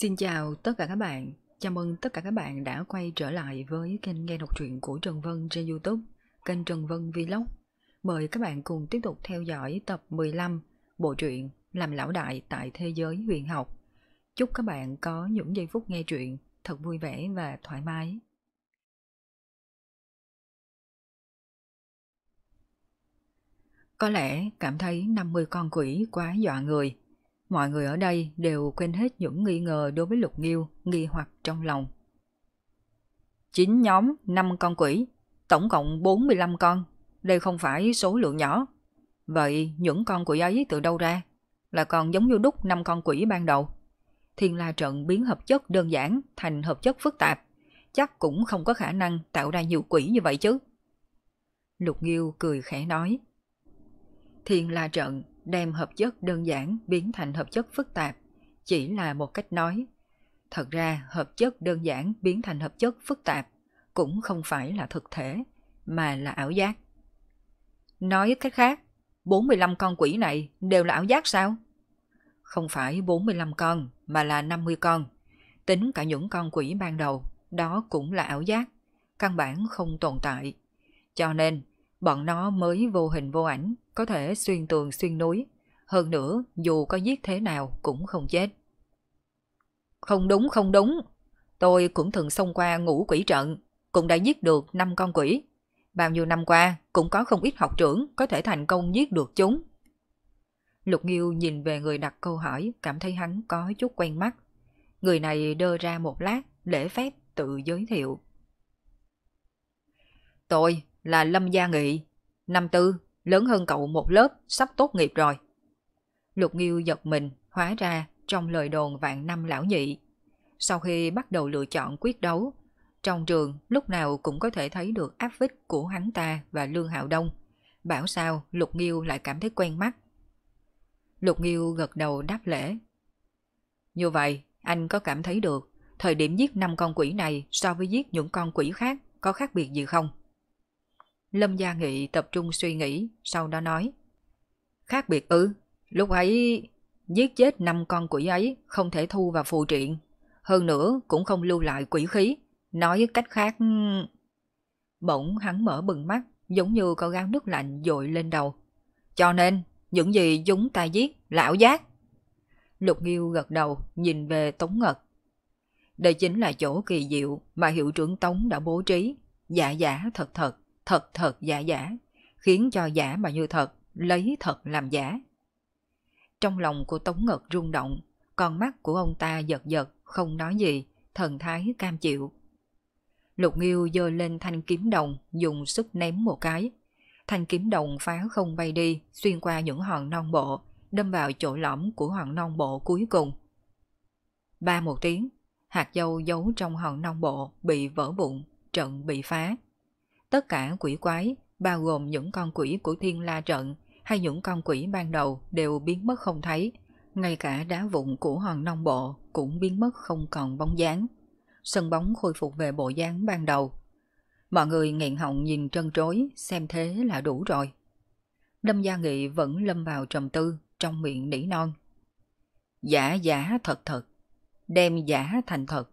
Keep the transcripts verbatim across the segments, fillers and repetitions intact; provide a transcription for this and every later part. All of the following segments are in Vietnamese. Xin chào tất cả các bạn, chào mừng tất cả các bạn đã quay trở lại với kênh Nghe Đọc Truyện của Trần Vân trên YouTube, kênh Trần Vân Vlog. Mời các bạn cùng tiếp tục theo dõi tập mười lăm, bộ truyện Làm Lão Đại tại Thế Giới Huyền Học. Chúc các bạn có những giây phút nghe truyện thật vui vẻ và thoải mái. Có lẽ cảm thấy năm mươi con quỷ quá dọa người. Mọi người ở đây đều quên hết những nghi ngờ đối với Lục Nghiêu, nghi hoặc trong lòng. chín nhóm, năm con quỷ, tổng cộng bốn mươi lăm con. Đây không phải số lượng nhỏ. Vậy những con quỷ ấy từ đâu ra? Là còn giống như đúc năm con quỷ ban đầu. Thiên La Trận biến hợp chất đơn giản thành hợp chất phức tạp. Chắc cũng không có khả năng tạo ra nhiều quỷ như vậy chứ. Lục Nghiêu cười khẽ nói. Thiên La Trận đem hợp chất đơn giản biến thành hợp chất phức tạp chỉ là một cách nói. Thật ra hợp chất đơn giản biến thành hợp chất phức tạp cũng không phải là thực thể mà là ảo giác. Nói cách khác, bốn mươi lăm con quỷ này đều là ảo giác sao? Không phải bốn mươi lăm con mà là năm mươi con. Tính cả những con quỷ ban đầu, đó cũng là ảo giác, căn bản không tồn tại. Cho nên bọn nó mới vô hình vô ảnh, có thể xuyên tường xuyên núi. Hơn nữa, dù có giết thế nào cũng không chết. Không đúng, không đúng. Tôi cũng từng xông qua Ngũ Quỷ Trận, cũng đã giết được năm con quỷ. Bao nhiêu năm qua, cũng có không ít học trưởng có thể thành công giết được chúng. Lục Nghiêu nhìn về người đặt câu hỏi, cảm thấy hắn có chút quen mắt. Người này đơ ra một lát, lễ phép tự giới thiệu. Tôi là Lâm Gia Nghị, năm tư, lớn hơn cậu một lớp, sắp tốt nghiệp rồi. Lục Nghiêu giật mình, hóa ra trong lời đồn vạn năm lão nhị. Sau khi bắt đầu lựa chọn quyết đấu, trong trường lúc nào cũng có thể thấy được áp phích của hắn ta và Lương Hạo Đông. Bảo sao Lục Nghiêu lại cảm thấy quen mắt. Lục Nghiêu gật đầu đáp lễ. Như vậy, anh có cảm thấy được thời điểm giết năm con quỷ này so với giết những con quỷ khác có khác biệt gì không? Lâm Gia Nghị tập trung suy nghĩ, sau đó nói. Khác biệt ư? Ừ, lúc ấy giết chết năm con quỷ ấy không thể thu vào phù triện. Hơn nữa cũng không lưu lại quỷ khí. Nói cách khác... Bỗng hắn mở bừng mắt, giống như có gáo nước lạnh dội lên đầu. Cho nên, những gì chúng ta giết là ảo giác. Lục Nghiêu gật đầu, nhìn về Tống Ngật. Đây chính là chỗ kỳ diệu mà hiệu trưởng Tống đã bố trí. Dạ dạ thật thật. Thật thật giả giả, khiến cho giả mà như thật, lấy thật làm giả. Trong lòng của Tống Ngật rung động, con mắt của ông ta giật giật, không nói gì, thần thái cam chịu. Lục Nghiêu giơ lên thanh kiếm đồng, dùng sức ném một cái. Thanh kiếm đồng phá không bay đi, xuyên qua những hòn non bộ, đâm vào chỗ lõm của hòn non bộ cuối cùng. Ba một tiếng, hạt dâu giấu trong hòn non bộ bị vỡ vụn, trận bị phá. Tất cả quỷ quái, bao gồm những con quỷ của Thiên La Trận hay những con quỷ ban đầu đều biến mất không thấy. Ngay cả đá vụn của hòn nông bộ cũng biến mất không còn bóng dáng. Sân bóng khôi phục về bộ dáng ban đầu. Mọi người nghẹn họng nhìn trân trối, xem thế là đủ rồi. Lâm Gia Nghị vẫn lâm vào trầm tư, trong miệng nỉ non. Giả giả thật thật, đem giả thành thật.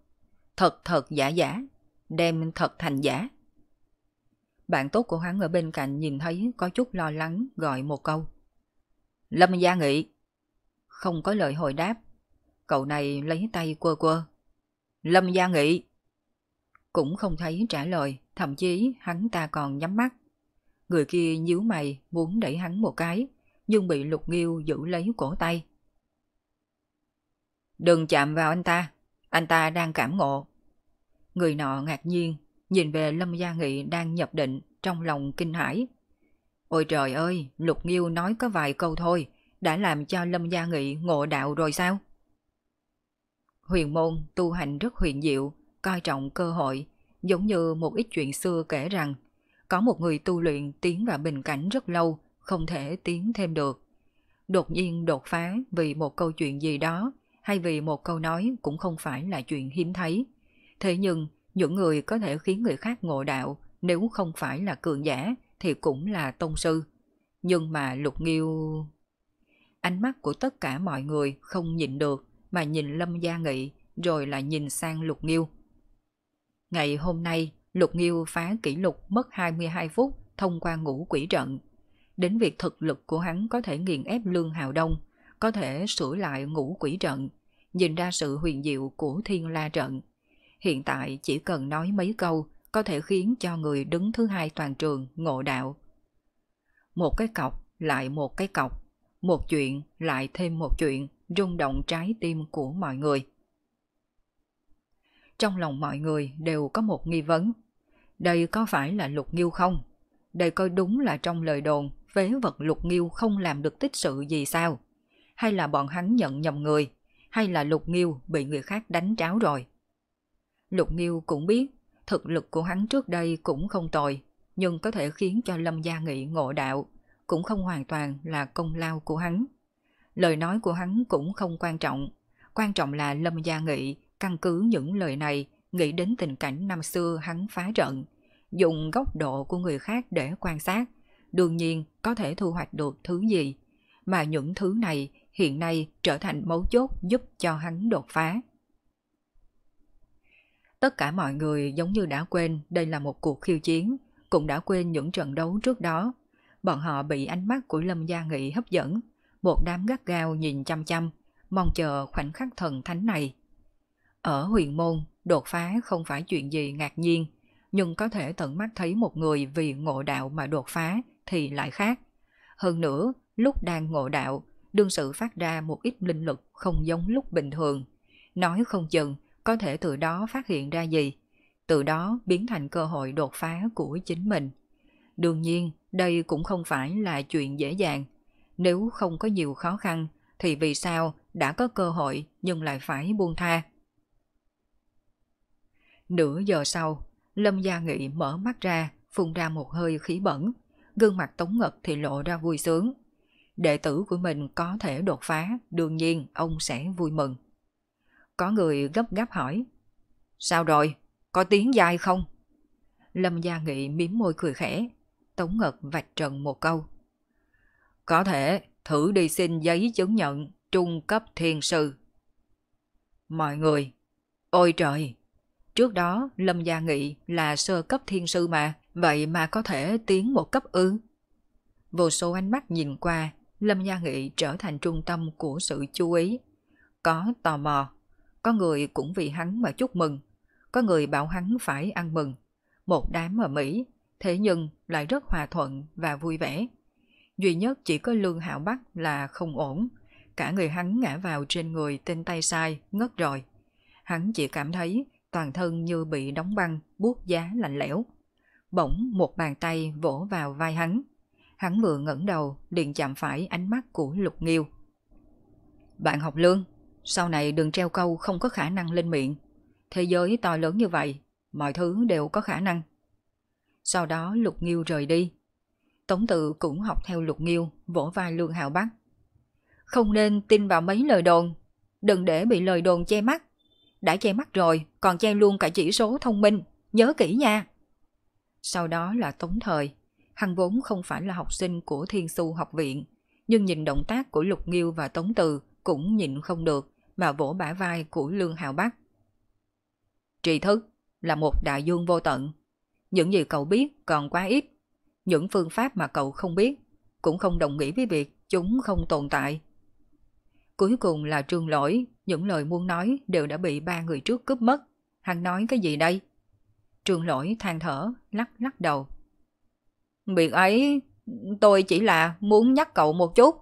Thật thật giả giả, đem thật thành giả. Bạn tốt của hắn ở bên cạnh nhìn thấy có chút lo lắng, gọi một câu. Lâm Gia Nghị. Không có lời hồi đáp. Cậu này lấy tay quơ quơ. Lâm Gia Nghị. Cũng không thấy trả lời, thậm chí hắn ta còn nhắm mắt. Người kia nhíu mày muốn đẩy hắn một cái, nhưng bị Lục Nghiêu giữ lấy cổ tay. Đừng chạm vào anh ta, anh ta đang cảm ngộ. Người nọ ngạc nhiên nhìn về Lâm Gia Nghị đang nhập định, trong lòng kinh hãi. Ôi trời ơi, Lục Nghiêu nói có vài câu thôi, đã làm cho Lâm Gia Nghị ngộ đạo rồi sao? Huyền môn tu hành rất huyền diệu, coi trọng cơ hội, giống như một ít chuyện xưa kể rằng, có một người tu luyện tiến vào bình cảnh rất lâu, không thể tiến thêm được. Đột nhiên đột phá vì một câu chuyện gì đó, hay vì một câu nói cũng không phải là chuyện hiếm thấy. Thế nhưng, những người có thể khiến người khác ngộ đạo, nếu không phải là cường giả thì cũng là tôn sư. Nhưng mà Lục Nghiêu... Ánh mắt của tất cả mọi người không nhìn được mà nhìn Lâm Gia Nghị, rồi lại nhìn sang Lục Nghiêu. Ngày hôm nay, Lục Nghiêu phá kỷ lục mất hai mươi hai phút thông qua ngũ quỷ trận. Đến việc thực lực của hắn có thể nghiền ép Lương Hạo Đông, có thể sửa lại ngũ quỷ trận, nhìn ra sự huyền diệu của Thiên La Trận. Hiện tại chỉ cần nói mấy câu có thể khiến cho người đứng thứ hai toàn trường ngộ đạo. Một cái cọc lại một cái cọc, một chuyện lại thêm một chuyện rung động trái tim của mọi người. Trong lòng mọi người đều có một nghi vấn. Đây có phải là Lục Nghiêu không? Đây coi đúng là trong lời đồn phế vật Lục Nghiêu không làm được tích sự gì sao? Hay là bọn hắn nhận nhầm người? Hay là Lục Nghiêu bị người khác đánh tráo rồi? Lục Nghiêu cũng biết thực lực của hắn trước đây cũng không tồi, nhưng có thể khiến cho Lâm Gia Nghị ngộ đạo cũng không hoàn toàn là công lao của hắn. Lời nói của hắn cũng không quan trọng. Quan trọng là Lâm Gia Nghị căn cứ những lời này nghĩ đến tình cảnh năm xưa hắn phá trận, dùng góc độ của người khác để quan sát, đương nhiên có thể thu hoạch được thứ gì. Mà những thứ này hiện nay trở thành mấu chốt giúp cho hắn đột phá. Tất cả mọi người giống như đã quên đây là một cuộc khiêu chiến, cũng đã quên những trận đấu trước đó. Bọn họ bị ánh mắt của Lâm Gia Nghị hấp dẫn, một đám gắt gao nhìn chăm chăm, mong chờ khoảnh khắc thần thánh này. Ở huyền môn, đột phá không phải chuyện gì ngạc nhiên, nhưng có thể tận mắt thấy một người vì ngộ đạo mà đột phá thì lại khác. Hơn nữa, lúc đang ngộ đạo, đương sự phát ra một ít linh lực không giống lúc bình thường. Nói không chừng, có thể từ đó phát hiện ra gì, từ đó biến thành cơ hội đột phá của chính mình. Đương nhiên, đây cũng không phải là chuyện dễ dàng. Nếu không có nhiều khó khăn, thì vì sao đã có cơ hội nhưng lại phải buông tha? Nửa giờ sau, Lâm Gia Nghị mở mắt ra, phun ra một hơi khí bẩn. Gương mặt Tống Ngật thì lộ ra vui sướng. Đệ tử của mình có thể đột phá, đương nhiên ông sẽ vui mừng. Có người gấp gáp hỏi, sao rồi, có tiếng dai không? Lâm Gia Nghị mím môi cười khẽ. Tống Ngật vạch trần một câu, có thể thử đi xin giấy chứng nhận trung cấp thiên sư. Mọi người, ôi trời! Trước đó Lâm Gia Nghị là sơ cấp thiên sư mà, vậy mà có thể tiến một cấp ư? Vô số ánh mắt nhìn qua, Lâm Gia Nghị trở thành trung tâm của sự chú ý. Có tò mò, có người cũng vì hắn mà chúc mừng, có người bảo hắn phải ăn mừng. Một đám ở Mỹ, thế nhưng lại rất hòa thuận và vui vẻ. Duy nhất chỉ có Lương Hạo Bắc là không ổn, cả người hắn ngã vào trên người tên tay sai, ngất rồi. Hắn chỉ cảm thấy toàn thân như bị đóng băng, buốt giá lạnh lẽo. Bỗng một bàn tay vỗ vào vai hắn. Hắn vừa ngẩng đầu liền chạm phải ánh mắt của Lục Nghiêu. Bạn học Lương, sau này đừng treo câu không có khả năng lên miệng. Thế giới to lớn như vậy, mọi thứ đều có khả năng. Sau đó Lục Nghiêu rời đi. Tống Từ cũng học theo Lục Nghiêu, vỗ vai Lương Hạo Bắc. Không nên tin vào mấy lời đồn, đừng để bị lời đồn che mắt. Đã che mắt rồi, còn che luôn cả chỉ số thông minh, nhớ kỹ nha. Sau đó là Tống Thời. Hắn vốn không phải là học sinh của Thiên Xu học viện, nhưng nhìn động tác của Lục Nghiêu và Tống Từ cũng nhịn không được mà vỗ bả vai của Lương Hạo Bắc. Tri thức là một đại dương vô tận. Những gì cậu biết còn quá ít. Những phương pháp mà cậu không biết cũng không đồng nghĩa với việc chúng không tồn tại. Cuối cùng là Trương Lỗi, những lời muốn nói đều đã bị ba người trước cướp mất. Hắn nói cái gì đây? Trương Lỗi than thở, lắc lắc đầu. Việc ấy, tôi chỉ là muốn nhắc cậu một chút.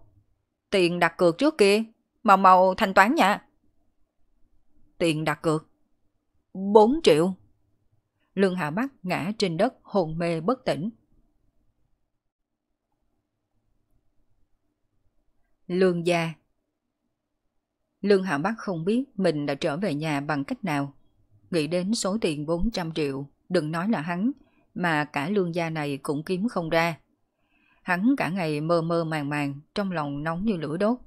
Tiền đặt cược trước kia, mau mau thanh toán nha. Tiền đặt cược? Bốn triệu. Lương Hạo Bắc ngã trên đất hôn mê bất tỉnh. Lương gia. Lương Hạo Bắc không biết mình đã trở về nhà bằng cách nào. Nghĩ đến số tiền bốn trăm triệu, đừng nói là hắn, mà cả Lương gia này cũng kiếm không ra. Hắn cả ngày mơ mơ màng màng, trong lòng nóng như lửa đốt.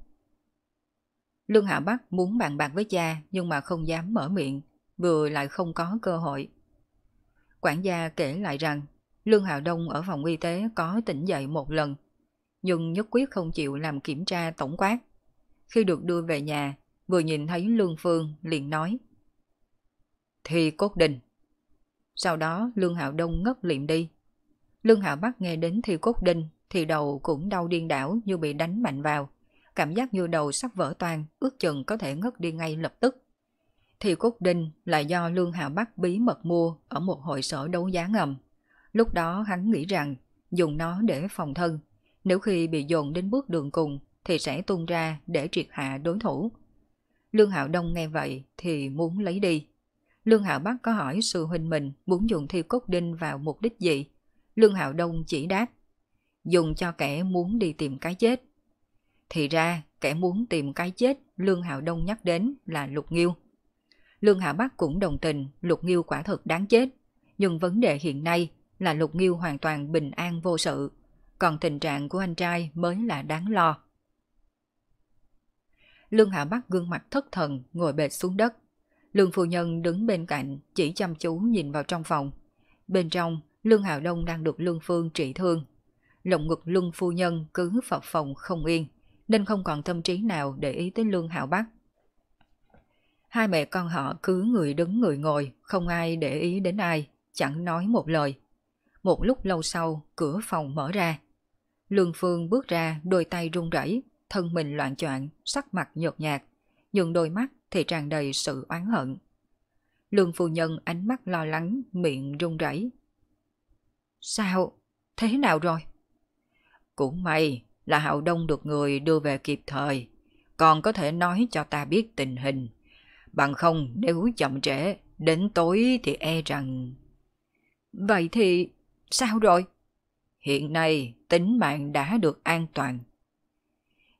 Lương Hạo Bắc muốn bàn bạc với cha nhưng mà không dám mở miệng, vừa lại không có cơ hội. Quản gia kể lại rằng Lương Hạo Đông ở phòng y tế có tỉnh dậy một lần, nhưng nhất quyết không chịu làm kiểm tra tổng quát. Khi được đưa về nhà, vừa nhìn thấy Lương Phương liền nói, Thi Cốt Đinh. Sau đó Lương Hạo Đông ngất liệm đi. Lương Hạo Bắc nghe đến Thi Cốt Đinh thì đầu cũng đau điên đảo như bị đánh mạnh vào, cảm giác như đầu sắp vỡ toang, ước chừng có thể ngất đi ngay lập tức. Thi Cốt Đinh là do Lương Hạo Bắc bí mật mua ở một hội sở đấu giá ngầm. Lúc đó hắn nghĩ rằng dùng nó để phòng thân, nếu khi bị dồn đến bước đường cùng thì sẽ tung ra để triệt hạ đối thủ. Lương Hạo Đông nghe vậy thì muốn lấy đi. Lương Hạo Bắc có hỏi sư huynh mình muốn dùng Thi Cốt Đinh vào mục đích gì. Lương Hạo Đông chỉ đáp, dùng cho kẻ muốn đi tìm cái chết. Thì ra kẻ muốn tìm cái chết Lương Hạo Đông nhắc đến là Lục Nghiêu. Lương Hạo Bắc cũng đồng tình Lục Nghiêu quả thật đáng chết, nhưng vấn đề hiện nay là Lục Nghiêu hoàn toàn bình an vô sự, còn tình trạng của anh trai mới là đáng lo. Lương Hạo Bắc gương mặt thất thần ngồi bệt xuống đất. Lương phu nhân đứng bên cạnh chỉ chăm chú nhìn vào trong phòng. Bên trong, Lương Hạo Đông đang được Lương Phương trị thương. Lồng ngực Lương phu nhân cứ phập phồng không yên, nên không còn tâm trí nào để ý tới Lương Hạo Bắc. Hai mẹ con họ cứ người đứng người ngồi, không ai để ý đến ai, chẳng nói một lời. Một lúc lâu sau, cửa phòng mở ra. Lương Phương bước ra, đôi tay run rẩy, thân mình loạng choạng, sắc mặt nhợt nhạt, nhưng đôi mắt thì tràn đầy sự oán hận. Lương phu nhân ánh mắt lo lắng, miệng run rẩy. Sao? Thế nào rồi? Cũng may là Hạo Đông được người đưa về kịp thời, còn có thể nói cho ta biết tình hình. Bằng không nếu chậm trễ, đến tối thì e rằng... Vậy thì sao rồi? Hiện nay tính mạng đã được an toàn.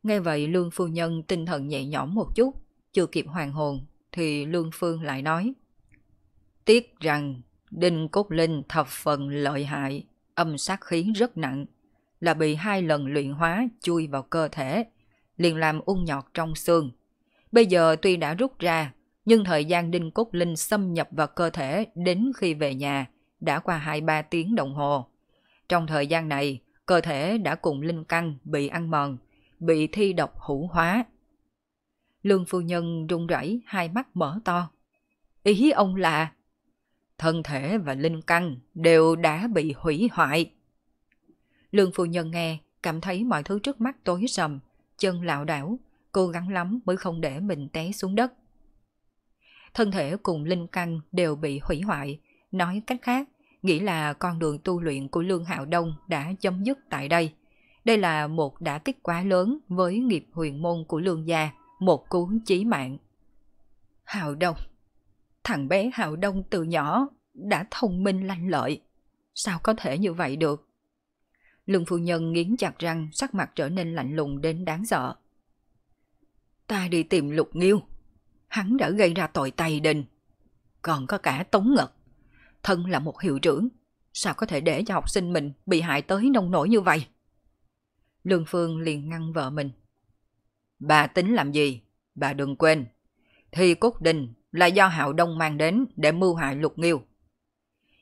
Nghe vậy Lương phu nhân tinh thần nhẹ nhõm một chút, chưa kịp hoàn hồn thì Lương Phương lại nói. Tiếc rằng đinh cốt linh thập phần lợi hại, âm sát khí rất nặng, là bị hai lần luyện hóa chui vào cơ thể, liền làm ung nhọt trong xương. Bây giờ tuy đã rút ra, nhưng thời gian đinh cốt linh xâm nhập vào cơ thể đến khi về nhà đã qua hai ba tiếng đồng hồ. Trong thời gian này, cơ thể đã cùng linh căn bị ăn mòn, bị thi độc hữu hóa. Lương phu nhân run rẩy, hai mắt mở to. Ý ông là thân thể và linh căn đều đã bị hủy hoại. Lương phu nhân nghe, cảm thấy mọi thứ trước mắt tối sầm, chân lảo đảo, cố gắng lắm mới không để mình té xuống đất. Thân thể cùng linh căn đều bị hủy hoại, nói cách khác, nghĩ là con đường tu luyện của Lương Hạo Đông đã chấm dứt tại đây. Đây là một đả kích quá lớn với nghiệp huyền môn của Lương gia, một cú chí mạng. Hạo Đông, thằng bé Hạo Đông từ nhỏ đã thông minh lanh lợi, sao có thể như vậy được? Lương phu nhân nghiến chặt răng, sắc mặt trở nên lạnh lùng đến đáng sợ. Ta đi tìm Lục Nghiêu, hắn đã gây ra tội Tày Đình, còn có cả Tống Ngật. Thân là một hiệu trưởng, sao có thể để cho học sinh mình bị hại tới nông nổi như vậy? Lương Phương liền ngăn vợ mình. Bà tính làm gì? Bà đừng quên, Thi Cốt Đinh là do Hạo Đông mang đến để mưu hại Lục Nghiêu.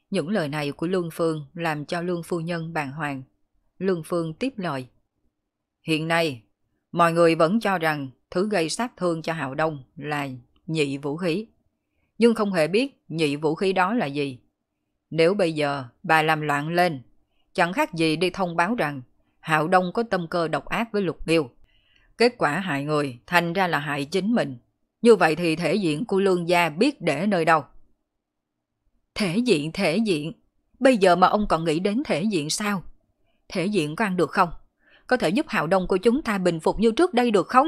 Những lời này của Lương Phương làm cho Lương phu nhân bàng hoàng. Lương Phương tiếp lời. Hiện nay, mọi người vẫn cho rằng thứ gây sát thương cho Hạo Đông là nhị vũ khí, nhưng không hề biết nhị vũ khí đó là gì. Nếu bây giờ bà làm loạn lên, chẳng khác gì đi thông báo rằng Hạo Đông có tâm cơ độc ác với Lục Nghiêu. Kết quả hại người, thành ra là hại chính mình. Như vậy thì thể diện của Lương gia biết để nơi đâu? Thể diện, thể diện. Bây giờ mà ông còn nghĩ đến thể diện sao? Thể diện có ăn được không? Có thể giúp Hạo Đông của chúng ta bình phục như trước đây được không?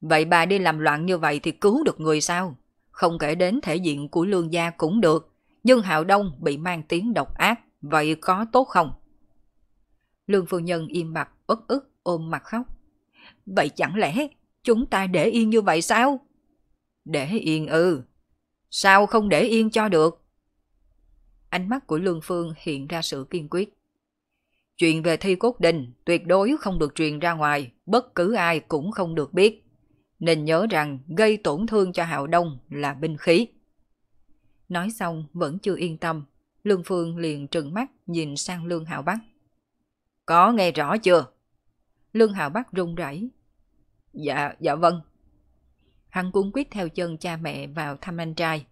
Vậy bà đi làm loạn như vậy thì cứu được người sao? Không kể đến thể diện của Lương gia cũng được, nhưng Hạo Đông bị mang tiếng độc ác, vậy có tốt không? Lương phu nhân im bặt, uất ức, ôm mặt khóc. Vậy chẳng lẽ chúng ta để yên như vậy sao? Để yên ư? Ừ. Sao không để yên cho được? Ánh mắt của Lương Phương hiện ra sự kiên quyết. Chuyện về Thi Cốt Đinh tuyệt đối không được truyền ra ngoài, bất cứ ai cũng không được biết. Nên nhớ rằng gây tổn thương cho Hạo Đông là binh khí. Nói xong vẫn chưa yên tâm, Lương Phương liền trừng mắt nhìn sang Lương Hạo Bắc. Có nghe rõ chưa? Lương Hạo Bắc run rẩy. Dạ, dạ vâng. Hắn cuống quýt theo chân cha mẹ vào thăm anh trai.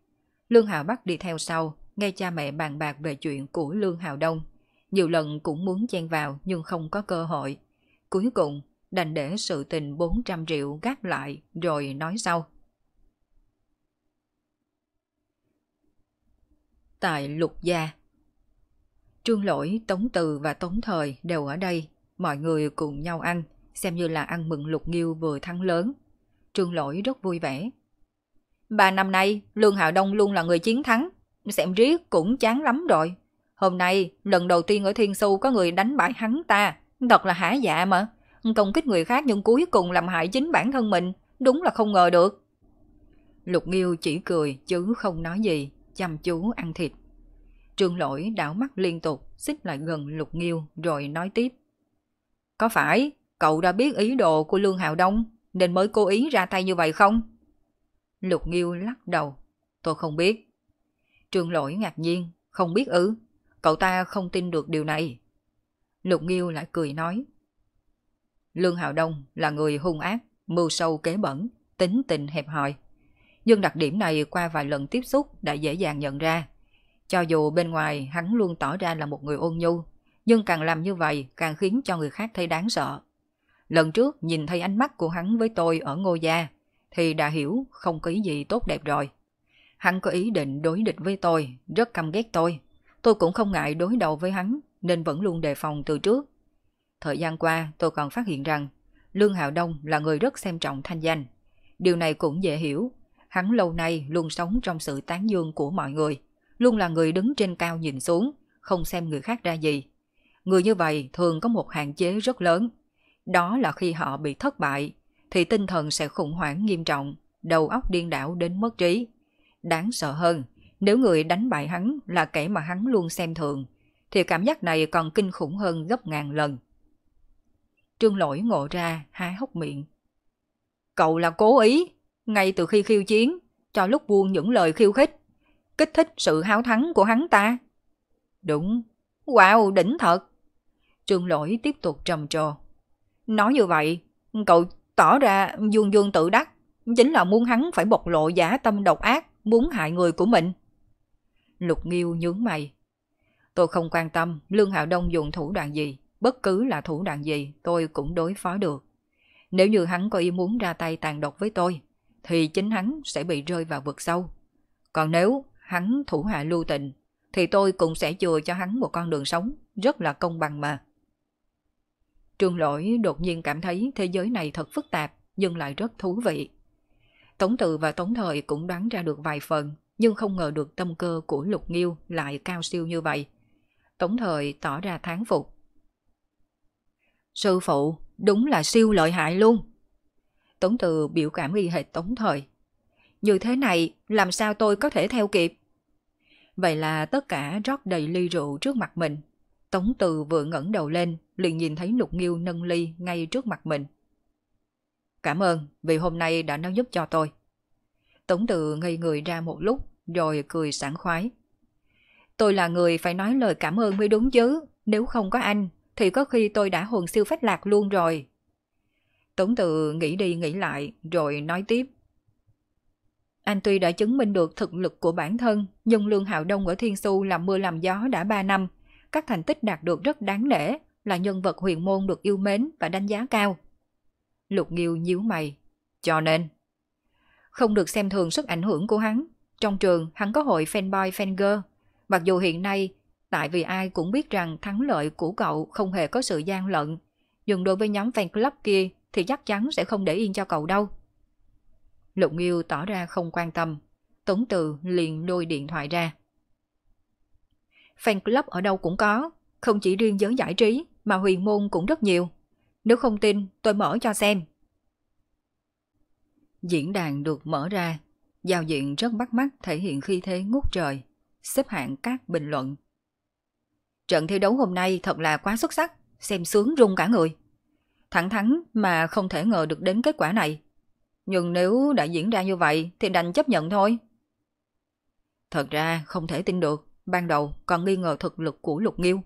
Lương Hạo Bắc đi theo sau, nghe cha mẹ bàn bạc về chuyện của Lương Hạo Đông. Nhiều lần cũng muốn chen vào nhưng không có cơ hội. Cuối cùng, đành để sự tình bốn trăm triệu gác lại rồi nói sau. Tại Lục Gia, Trương Lỗi, Tống Từ và Tống Thời đều ở đây. Mọi người cùng nhau ăn, xem như là ăn mừng Lục Nghiêu vừa thắng lớn. Trương Lỗi rất vui vẻ. Ba năm nay, Lương Hạo Đông luôn là người chiến thắng. Xem riết cũng chán lắm rồi. Hôm nay, lần đầu tiên ở Thiên Xu có người đánh bại hắn ta. Thật là hả dạ mà. Công kích người khác nhưng cuối cùng làm hại chính bản thân mình. Đúng là không ngờ được. Lục Nghiêu chỉ cười chứ không nói gì, chăm chú ăn thịt. Trương Lỗi đảo mắt liên tục, xích lại gần Lục Nghiêu rồi nói tiếp. Có phải cậu đã biết ý đồ của Lương Hạo Đông nên mới cố ý ra tay như vậy không? Lục Nghiêu lắc đầu. Tôi không biết. Trương Lỗi ngạc nhiên. Không biết ư? Cậu ta không tin được điều này. Lục Nghiêu lại cười nói. Lương Hạo Đông là người hung ác, mưu sâu kế bẩn, tính tình hẹp hòi. Nhưng đặc điểm này qua vài lần tiếp xúc đã dễ dàng nhận ra. Cho dù bên ngoài hắn luôn tỏ ra là một người ôn nhu, nhưng càng làm như vậy càng khiến cho người khác thấy đáng sợ. Lần trước nhìn thấy ánh mắt của hắn với tôi ở Ngô Gia thì đã hiểu không có ý gì tốt đẹp rồi. Hắn có ý định đối địch với tôi, rất căm ghét tôi. Tôi cũng không ngại đối đầu với hắn nên vẫn luôn đề phòng từ trước. Thời gian qua tôi còn phát hiện rằng Lương Hạo Đông là người rất xem trọng thanh danh. Điều này cũng dễ hiểu. Hắn lâu nay luôn sống trong sự tán dương của mọi người, luôn là người đứng trên cao nhìn xuống, không xem người khác ra gì. Người như vậy thường có một hạn chế rất lớn. Đó là khi họ bị thất bại thì tinh thần sẽ khủng hoảng nghiêm trọng, đầu óc điên đảo đến mất trí. Đáng sợ hơn, nếu người đánh bại hắn là kẻ mà hắn luôn xem thường, thì cảm giác này còn kinh khủng hơn gấp ngàn lần. Trương Lỗi ngộ ra, há hốc miệng. Cậu là cố ý, ngay từ khi khiêu chiến, cho lúc buông những lời khiêu khích, kích thích sự háo thắng của hắn ta. Đúng. Wow, đỉnh thật. Trương Lỗi tiếp tục trầm trồ. Nói như vậy, cậu tỏ ra dương dương tự đắc, chính là muốn hắn phải bộc lộ giả tâm độc ác, muốn hại người của mình. Lục Nghiêu nhướng mày. Tôi không quan tâm Lương Hạo Đông dùng thủ đoạn gì, bất cứ là thủ đoạn gì tôi cũng đối phó được. Nếu như hắn có ý muốn ra tay tàn độc với tôi, thì chính hắn sẽ bị rơi vào vực sâu. Còn nếu hắn thủ hạ lưu tình, thì tôi cũng sẽ chừa cho hắn một con đường sống, rất là công bằng mà. Trương Lỗi đột nhiên cảm thấy thế giới này thật phức tạp nhưng lại rất thú vị. Tống Từ và Tống Thời cũng đoán ra được vài phần, nhưng không ngờ được tâm cơ của Lục Nghiêu lại cao siêu như vậy. Tống Thời tỏ ra thán phục. Sư phụ, đúng là siêu lợi hại luôn. Tống Từ biểu cảm y hệt Tống Thời. Như thế này, làm sao tôi có thể theo kịp? Vậy là tất cả rót đầy ly rượu trước mặt mình. Tống Từ vừa ngẩng đầu lên, liền nhìn thấy Lục Nghiêu nâng ly ngay trước mặt mình. Cảm ơn vì hôm nay đã nấu giúp cho tôi. Tống Từ ngây người ra một lúc, rồi cười sảng khoái. Tôi là người phải nói lời cảm ơn mới đúng chứ, nếu không có anh, thì có khi tôi đã hồn siêu phách lạc luôn rồi. Tống Từ nghĩ đi nghĩ lại, rồi nói tiếp. Anh tuy đã chứng minh được thực lực của bản thân, nhưng Lương Hạo Đông ở Thiên Xu làm mưa làm gió đã ba năm. Các thành tích đạt được rất đáng nể, là nhân vật huyền môn được yêu mến và đánh giá cao. Lục Nghiêu nhíu mày. Cho nên không được xem thường sức ảnh hưởng của hắn. Trong trường hắn có hội fanboy fangirl. Mặc dù hiện nay, tại vì ai cũng biết rằng thắng lợi của cậu không hề có sự gian lận, nhưng đối với nhóm fan club kia thì chắc chắn sẽ không để yên cho cậu đâu. Lục Nghiêu tỏ ra không quan tâm. Tống Từ liền lôi điện thoại ra. Fan club ở đâu cũng có, không chỉ riêng giới giải trí mà huyền môn cũng rất nhiều. Nếu không tin, tôi mở cho xem. Diễn đàn được mở ra, giao diện rất bắt mắt thể hiện khí thế ngút trời, xếp hạng các bình luận. Trận thi đấu hôm nay thật là quá xuất sắc, xem sướng rung cả người. Thẳng thắn mà không thể ngờ được đến kết quả này. Nhưng nếu đã diễn ra như vậy thì đành chấp nhận thôi. Thật ra không thể tin được, ban đầu còn nghi ngờ thực lực của Lục Nghiêu.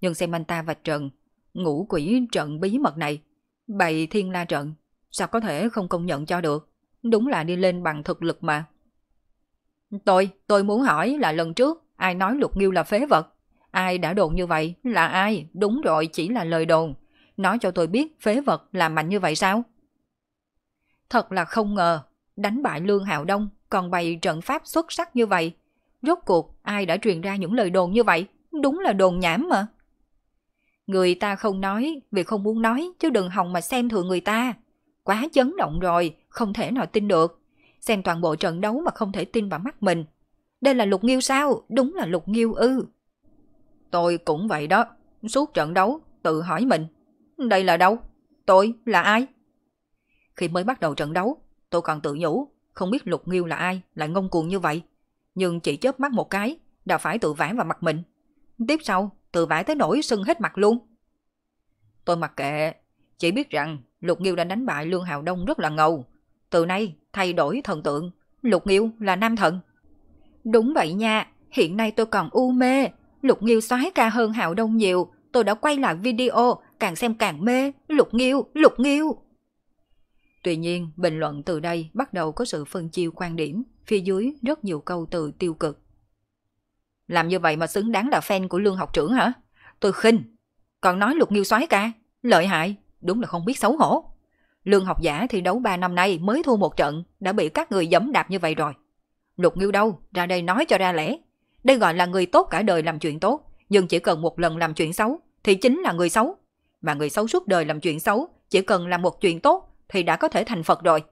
Nhưng xem anh ta vạch trần Ngũ Quỷ Trận bí mật này, bày Thiên La Trận, sao có thể không công nhận cho được. Đúng là đi lên bằng thực lực mà. Tôi, tôi muốn hỏi là lần trước ai nói Lục Nghiêu là phế vật? Ai đã đồn như vậy? Là ai? Đúng rồi, chỉ là lời đồn. Nói cho tôi biết phế vật là mạnh như vậy sao? Thật là không ngờ, đánh bại Lương Hạo Đông còn bày trận pháp xuất sắc như vậy. Rốt cuộc ai đã truyền ra những lời đồn như vậy? Đúng là đồn nhảm mà. Người ta không nói vì không muốn nói, chứ đừng hòng mà xem thường người ta. Quá chấn động rồi, không thể nào tin được. Xem toàn bộ trận đấu mà không thể tin vào mắt mình. Đây là Lục Nghiêu sao? Đúng là Lục Nghiêu ư? Tôi cũng vậy đó. Suốt trận đấu tự hỏi mình, đây là đâu? Tôi là ai? Khi mới bắt đầu trận đấu, tôi còn tự nhủ không biết Lục Nghiêu là ai lại ngông cuồng như vậy. Nhưng chỉ chớp mắt một cái đã phải tự vả vào mặt mình. Tiếp sau tự vả tới nỗi sưng hết mặt luôn. Tôi mặc kệ, chỉ biết rằng Lục Nghiêu đã đánh bại Lương Hạo Đông rất là ngầu. Từ nay thay đổi thần tượng, Lục Nghiêu là nam thần. Đúng vậy nha, hiện nay tôi còn u mê. Lục Nghiêu soái ca hơn Hạo Đông nhiều. Tôi đã quay lại video, càng xem càng mê. Lục Nghiêu, Lục Nghiêu. Tuy nhiên, bình luận từ đây bắt đầu có sự phân chia quan điểm, phía dưới rất nhiều câu từ tiêu cực. Làm như vậy mà xứng đáng là fan của Lương học trưởng hả? Tôi khinh. Còn nói Lục Nghiêu soái ca, lợi hại, đúng là không biết xấu hổ. Lương học giả thi đấu ba năm nay mới thua một trận, đã bị các người giẫm đạp như vậy rồi. Lục Nghiêu đâu, ra đây nói cho ra lẽ. Đây gọi là người tốt cả đời làm chuyện tốt, nhưng chỉ cần một lần làm chuyện xấu thì chính là người xấu. Mà người xấu suốt đời làm chuyện xấu, chỉ cần làm một chuyện tốt thì đã có thể thành Phật rồi.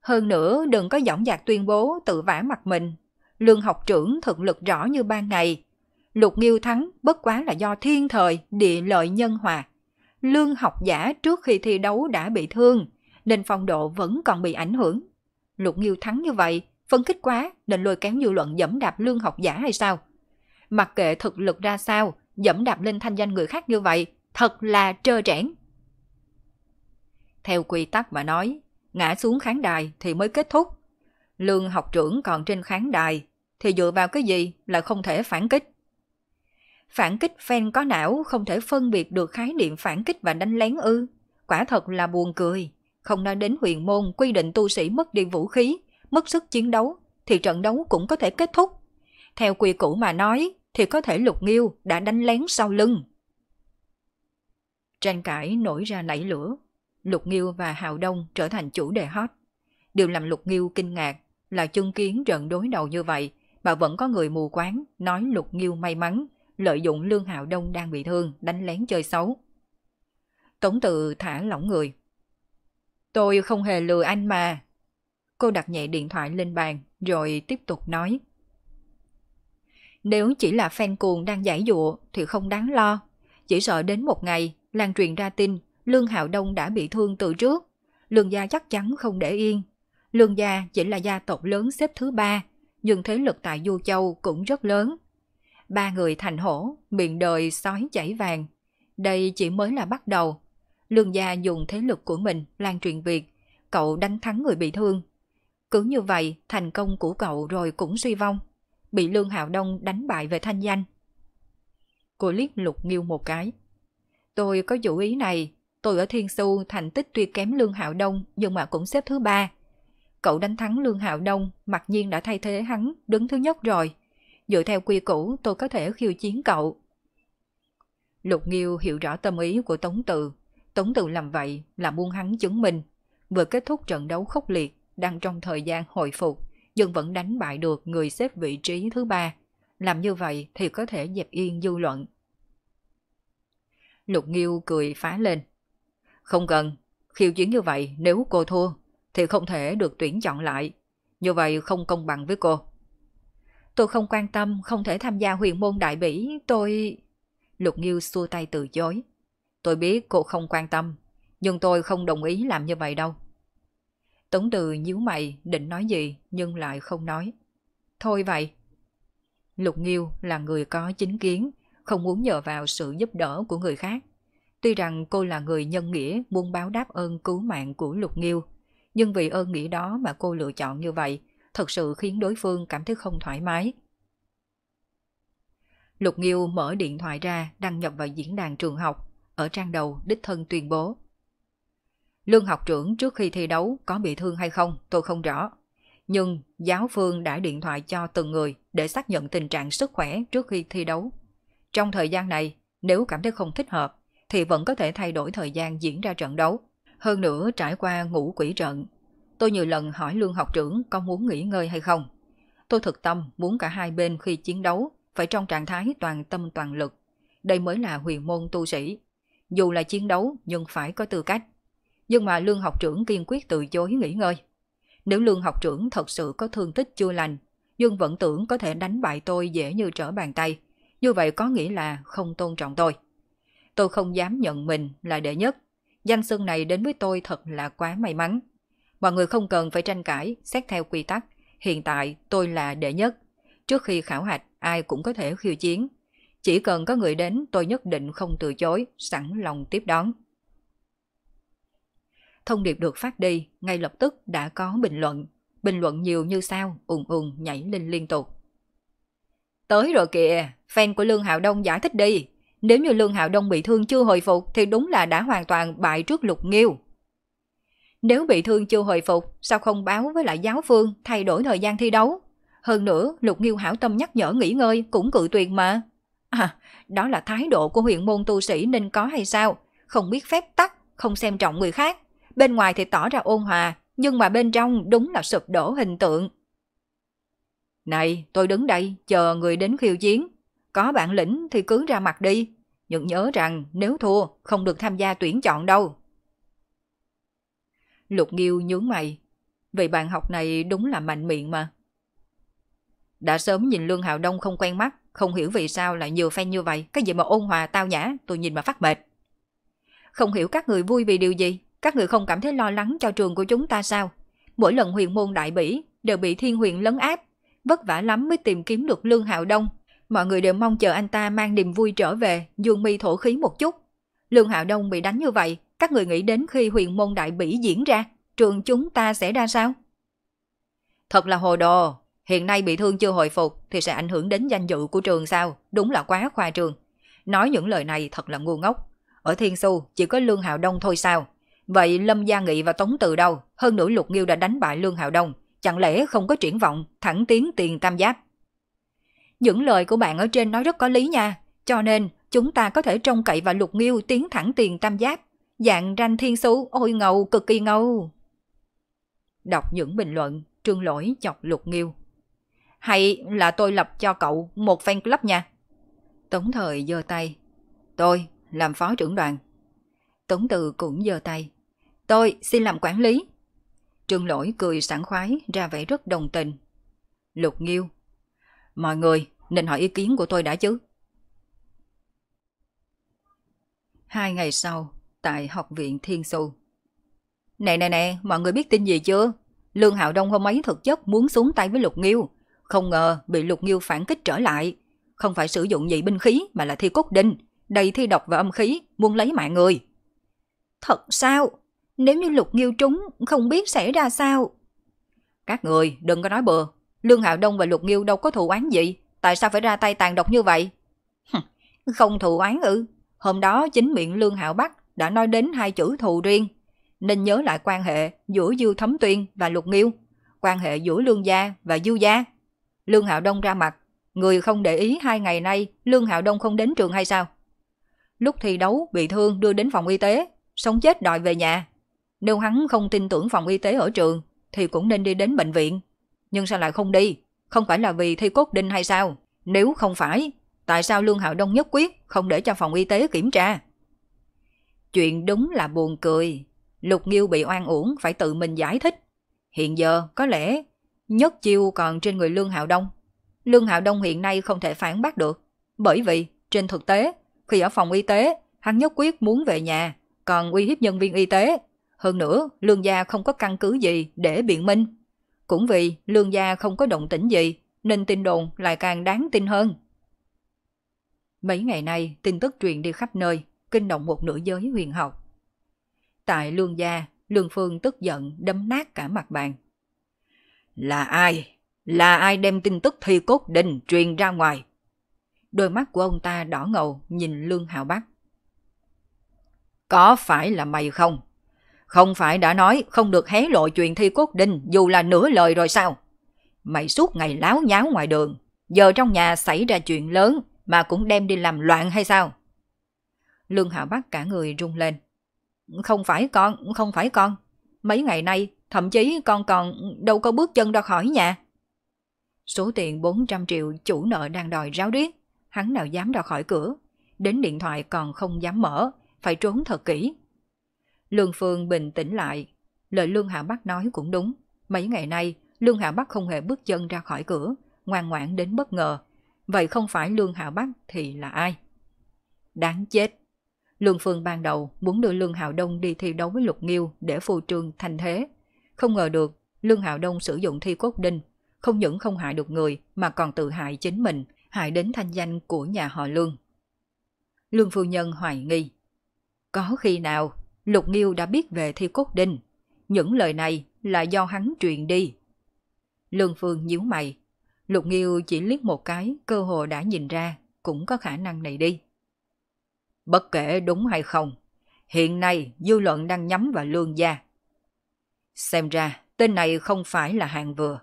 Hơn nữa đừng có dõng dạc tuyên bố tự vả mặt mình. Lương học trưởng thực lực rõ như ban ngày. Lục Nghiêu thắng bất quá là do thiên thời, địa lợi nhân hòa. Lương học giả trước khi thi đấu đã bị thương, nên phong độ vẫn còn bị ảnh hưởng. Lục Nghiêu thắng như vậy, phấn khích quá nên lôi kéo dư luận dẫm đạp Lương học giả hay sao? Mặc kệ thực lực ra sao, dẫm đạp lên thanh danh người khác như vậy, thật là trơ trẽn. Theo quy tắc mà nói, ngã xuống khán đài thì mới kết thúc. Lương học trưởng còn trên khán đài, thì dựa vào cái gì là không thể phản kích? Phản kích fan có não không thể phân biệt được khái niệm phản kích và đánh lén ư? Quả thật là buồn cười. Không nói đến huyền môn quy định tu sĩ mất đi vũ khí, mất sức chiến đấu thì trận đấu cũng có thể kết thúc. Theo quy củ mà nói thì có thể Lục Nghiêu đã đánh lén sau lưng. Tranh cãi nổi ra nảy lửa. Lục Nghiêu và Hạo Đông trở thành chủ đề hot. Điều làm Lục Nghiêu kinh ngạc là chứng kiến trận đối đầu như vậy mà vẫn có người mù quáng nói Lục Nghiêu may mắn, lợi dụng Lương Hạo Đông đang bị thương đánh lén chơi xấu. Tống Từ thả lỏng người. Tôi không hề lừa anh mà. Cô đặt nhẹ điện thoại lên bàn rồi tiếp tục nói. Nếu chỉ là fan cuồng đang giải dụa thì không đáng lo. Chỉ sợ đến một ngày lan truyền ra tin Lương Hạo Đông đã bị thương từ trước, Lương gia chắc chắn không để yên. Lương gia chỉ là gia tộc lớn xếp thứ ba, nhưng thế lực tại Du Châu cũng rất lớn. Ba người thành hổ, miệng đời sói chảy vàng. Đây chỉ mới là bắt đầu. Lương gia dùng thế lực của mình lan truyền việc cậu đánh thắng người bị thương. Cứ như vậy, thành công của cậu rồi cũng suy vong, bị Lương Hạo Đông đánh bại về thanh danh. Cô liếc Lục Nghiêu một cái. Tôi có chủ ý này, tôi ở Thiên Xu thành tích tuy kém Lương Hạo Đông nhưng mà cũng xếp thứ ba. Cậu đánh thắng Lương Hạo Đông mặc nhiên đã thay thế hắn đứng thứ nhất rồi. Dựa theo quy củ tôi có thể khiêu chiến cậu. Lục Nghiêu hiểu rõ tâm ý của Tống Từ. Tống Từ làm vậy là muốn hắn chứng minh vừa kết thúc trận đấu khốc liệt, đang trong thời gian hồi phục nhưng vẫn đánh bại được người xếp vị trí thứ ba. Làm như vậy thì có thể dẹp yên dư luận. Lục Nghiêu cười phá lên. Không cần, khiêu chiến như vậy nếu cô thua thì không thể được tuyển chọn lại. Như vậy không công bằng với cô. Tôi không quan tâm, không thể tham gia huyền môn đại bỉ, tôi... Lục Nghiêu xua tay từ chối. Tôi biết cô không quan tâm, nhưng tôi không đồng ý làm như vậy đâu. Tống Từ nhíu mày định nói gì nhưng lại không nói. Thôi vậy. Lục Nghiêu là người có chính kiến, không muốn nhờ vào sự giúp đỡ của người khác. Tuy rằng cô là người nhân nghĩa muốn báo đáp ơn cứu mạng của Lục Nghiêu, nhưng vì ơn nghĩa đó mà cô lựa chọn như vậy thật sự khiến đối phương cảm thấy không thoải mái. Lục Nghiêu mở điện thoại ra đăng nhập vào diễn đàn trường học, ở trang đầu đích thân tuyên bố. Lương học trưởng trước khi thi đấu có bị thương hay không tôi không rõ, nhưng giáo phương đã điện thoại cho từng người để xác nhận tình trạng sức khỏe trước khi thi đấu. Trong thời gian này, nếu cảm thấy không thích hợp, thì vẫn có thể thay đổi thời gian diễn ra trận đấu. Hơn nữa trải qua ngũ quỷ trận, tôi nhiều lần hỏi Lương học trưởng có muốn nghỉ ngơi hay không. Tôi thực tâm muốn cả hai bên khi chiến đấu phải trong trạng thái toàn tâm toàn lực. Đây mới là huyền môn tu sĩ. Dù là chiến đấu nhưng phải có tư cách. Nhưng mà Lương học trưởng kiên quyết từ chối nghỉ ngơi. Nếu Lương học trưởng thật sự có thương tích chưa lành, nhưng vẫn tưởng có thể đánh bại tôi dễ như trở bàn tay, như vậy có nghĩa là không tôn trọng tôi. Tôi không dám nhận mình là đệ nhất. Danh xưng này đến với tôi thật là quá may mắn. Mọi người không cần phải tranh cãi, xét theo quy tắc. Hiện tại tôi là đệ nhất. Trước khi khảo hạch, ai cũng có thể khiêu chiến. Chỉ cần có người đến, tôi nhất định không từ chối, sẵn lòng tiếp đón. Thông điệp được phát đi, ngay lập tức đã có bình luận. Bình luận nhiều như sao, ùn ùn nhảy lên liên tục. Tới rồi kìa, fan của Lương Hạo Đông giải thích đi. Nếu như Lương Hạo Đông bị thương chưa hồi phục thì đúng là đã hoàn toàn bại trước Lục Nghiêu. Nếu bị thương chưa hồi phục, sao không báo với lại giáo phương thay đổi thời gian thi đấu? Hơn nữa, Lục Nghiêu hảo tâm nhắc nhở nghỉ ngơi cũng cự tuyệt mà. À, đó là thái độ của huyền môn tu sĩ nên có hay sao? Không biết phép tắc, không xem trọng người khác. Bên ngoài thì tỏ ra ôn hòa, nhưng mà bên trong đúng là sụp đổ hình tượng. Này, tôi đứng đây, chờ người đến khiêu chiến. Có bản lĩnh thì cứ ra mặt đi. Nhưng nhớ rằng nếu thua, không được tham gia tuyển chọn đâu. Lục Nghiêu nhướng mày. Vì bạn học này đúng là mạnh miệng mà. Đã sớm nhìn Lương Hạo Đông không quen mắt, không hiểu vì sao lại nhiều fan như vậy. Cái gì mà ôn hòa tao nhã, tôi nhìn mà phát mệt. Không hiểu các người vui vì điều gì. Các người không cảm thấy lo lắng cho trường của chúng ta sao? Mỗi lần huyền môn đại bỉ đều bị thiên huyền lấn áp. Vất vả lắm mới tìm kiếm được Lương Hạo Đông. Mọi người đều mong chờ anh ta mang niềm vui trở về, dương mi thổ khí một chút. Lương Hạo Đông bị đánh như vậy, các người nghĩ đến khi huyền môn đại bỉ diễn ra, trường chúng ta sẽ ra sao? Thật là hồ đồ, hiện nay bị thương chưa hồi phục thì sẽ ảnh hưởng đến danh dự của trường sao? Đúng là quá khoa trương. Nói những lời này thật là ngu ngốc. Ở Thiên Xu chỉ có Lương Hạo Đông thôi sao? Vậy Lâm Gia Nghị và Tống Từ đâu? Hơn nữa Lục Nghiêu đã đánh bại Lương Hạo Đông. Chẳng lẽ không có triển vọng, thẳng tiến tiền tam giáp? Những lời của bạn ở trên nói rất có lý nha. Cho nên chúng ta có thể trông cậy vào Lục Nghiêu tiến thẳng tiền tam giáp. Dạng ranh Thiên Xu, ôi ngầu, cực kỳ ngầu. Đọc những bình luận, Trương Lỗi chọc Lục Nghiêu. Hay là tôi lập cho cậu một fan club nha. Tống Thời giơ tay. Tôi làm phó trưởng đoàn. Tống Từ cũng giơ tay. Tôi xin làm quản lý. Trương Lỗi cười sảng khoái, ra vẻ rất đồng tình. Lục Nghiêu. Mọi người nên hỏi ý kiến của tôi đã chứ. Hai ngày sau, tại học viện Thiên Xu. Nè nè nè, mọi người biết tin gì chưa? Lương Hạo Đông hôm ấy thực chất muốn xuống tay với Lục Nghiêu. Không ngờ bị Lục Nghiêu phản kích trở lại. Không phải sử dụng nhị binh khí mà là thi cốt đinh, đầy thi độc và âm khí, muốn lấy mạng người. Thật sao? Nếu như Lục Nghiêu trúng, không biết xảy ra sao? Các người đừng có nói bừa. Lương Hạo Đông và Lục Nghiêu đâu có thù oán gì. Tại sao phải ra tay tàn độc như vậy? Không thù oán ư? Hôm đó chính miệng Lương Hạo Bắc đã nói đến hai chữ thù riêng. Nên nhớ lại quan hệ giữa Dư Thấm Tuyên và Lục Nghiêu, quan hệ giữa Lương Gia và Dư Gia. Lương Hạo Đông ra mặt. Người không để ý hai ngày nay Lương Hạo Đông không đến trường hay sao? Lúc thi đấu bị thương đưa đến phòng y tế, sống chết đòi về nhà. Nếu hắn không tin tưởng phòng y tế ở trường thì cũng nên đi đến bệnh viện. Nhưng sao lại không đi? Không phải là vì thi cốt đinh hay sao? Nếu không phải, tại sao Lương Hạo Đông nhất quyết không để cho phòng y tế kiểm tra? Chuyện đúng là buồn cười. Lục Nghiêu bị oan uổng phải tự mình giải thích. Hiện giờ có lẽ nhất chiêu còn trên người Lương Hạo Đông. Lương Hạo Đông hiện nay không thể phản bác được. Bởi vì trên thực tế, khi ở phòng y tế, hắn nhất quyết muốn về nhà, còn uy hiếp nhân viên y tế. Hơn nữa, Lương Gia không có căn cứ gì để biện minh. Cũng vì Lương Gia không có động tĩnh gì, nên tin đồn lại càng đáng tin hơn. Mấy ngày nay, tin tức truyền đi khắp nơi, kinh động một nửa giới huyền học. Tại Lương Gia, Lương Phương tức giận đấm nát cả mặt bàn. Là ai? Là ai đem tin tức thi cốt đinh truyền ra ngoài? Đôi mắt của ông ta đỏ ngầu nhìn Lương Hạo Bắc. Có phải là mày không? Không phải đã nói không được hé lộ chuyện thi cốt đinh dù là nửa lời rồi sao? Mày suốt ngày láo nháo ngoài đường, giờ trong nhà xảy ra chuyện lớn mà cũng đem đi làm loạn hay sao? Lương Hạo Bắc cả người run lên. Không phải con, không phải con. Mấy ngày nay, thậm chí con còn đâu có bước chân ra khỏi nhà. Số tiền bốn trăm triệu chủ nợ đang đòi ráo riết, hắn nào dám ra khỏi cửa. Đến điện thoại còn không dám mở, phải trốn thật kỹ. Lương Phương bình tĩnh lại. Lời Lương Hạo Bắc nói cũng đúng. Mấy ngày nay, Lương Hạo Bắc không hề bước chân ra khỏi cửa, ngoan ngoãn đến bất ngờ. Vậy không phải Lương Hạo Bắc thì là ai? Đáng chết! Lương Phương ban đầu muốn đưa Lương Hạo Đông đi thi đấu với Lục Nghiêu để phô trương thanh thế. Không ngờ được, Lương Hạo Đông sử dụng thi cốt đinh, không những không hại được người mà còn tự hại chính mình, hại đến thanh danh của nhà họ Lương. Lương Phu Nhân hoài nghi. Có khi nào Lục Nghiêu đã biết về thi cốt đinh? Những lời này là do hắn truyền đi. Lương Phương nhíu mày. Lục Nghiêu chỉ liếc một cái, cơ hồ đã nhìn ra, cũng có khả năng này đi. Bất kể đúng hay không, hiện nay dư luận đang nhắm vào Lương gia. Xem ra, tên này không phải là hạng vừa.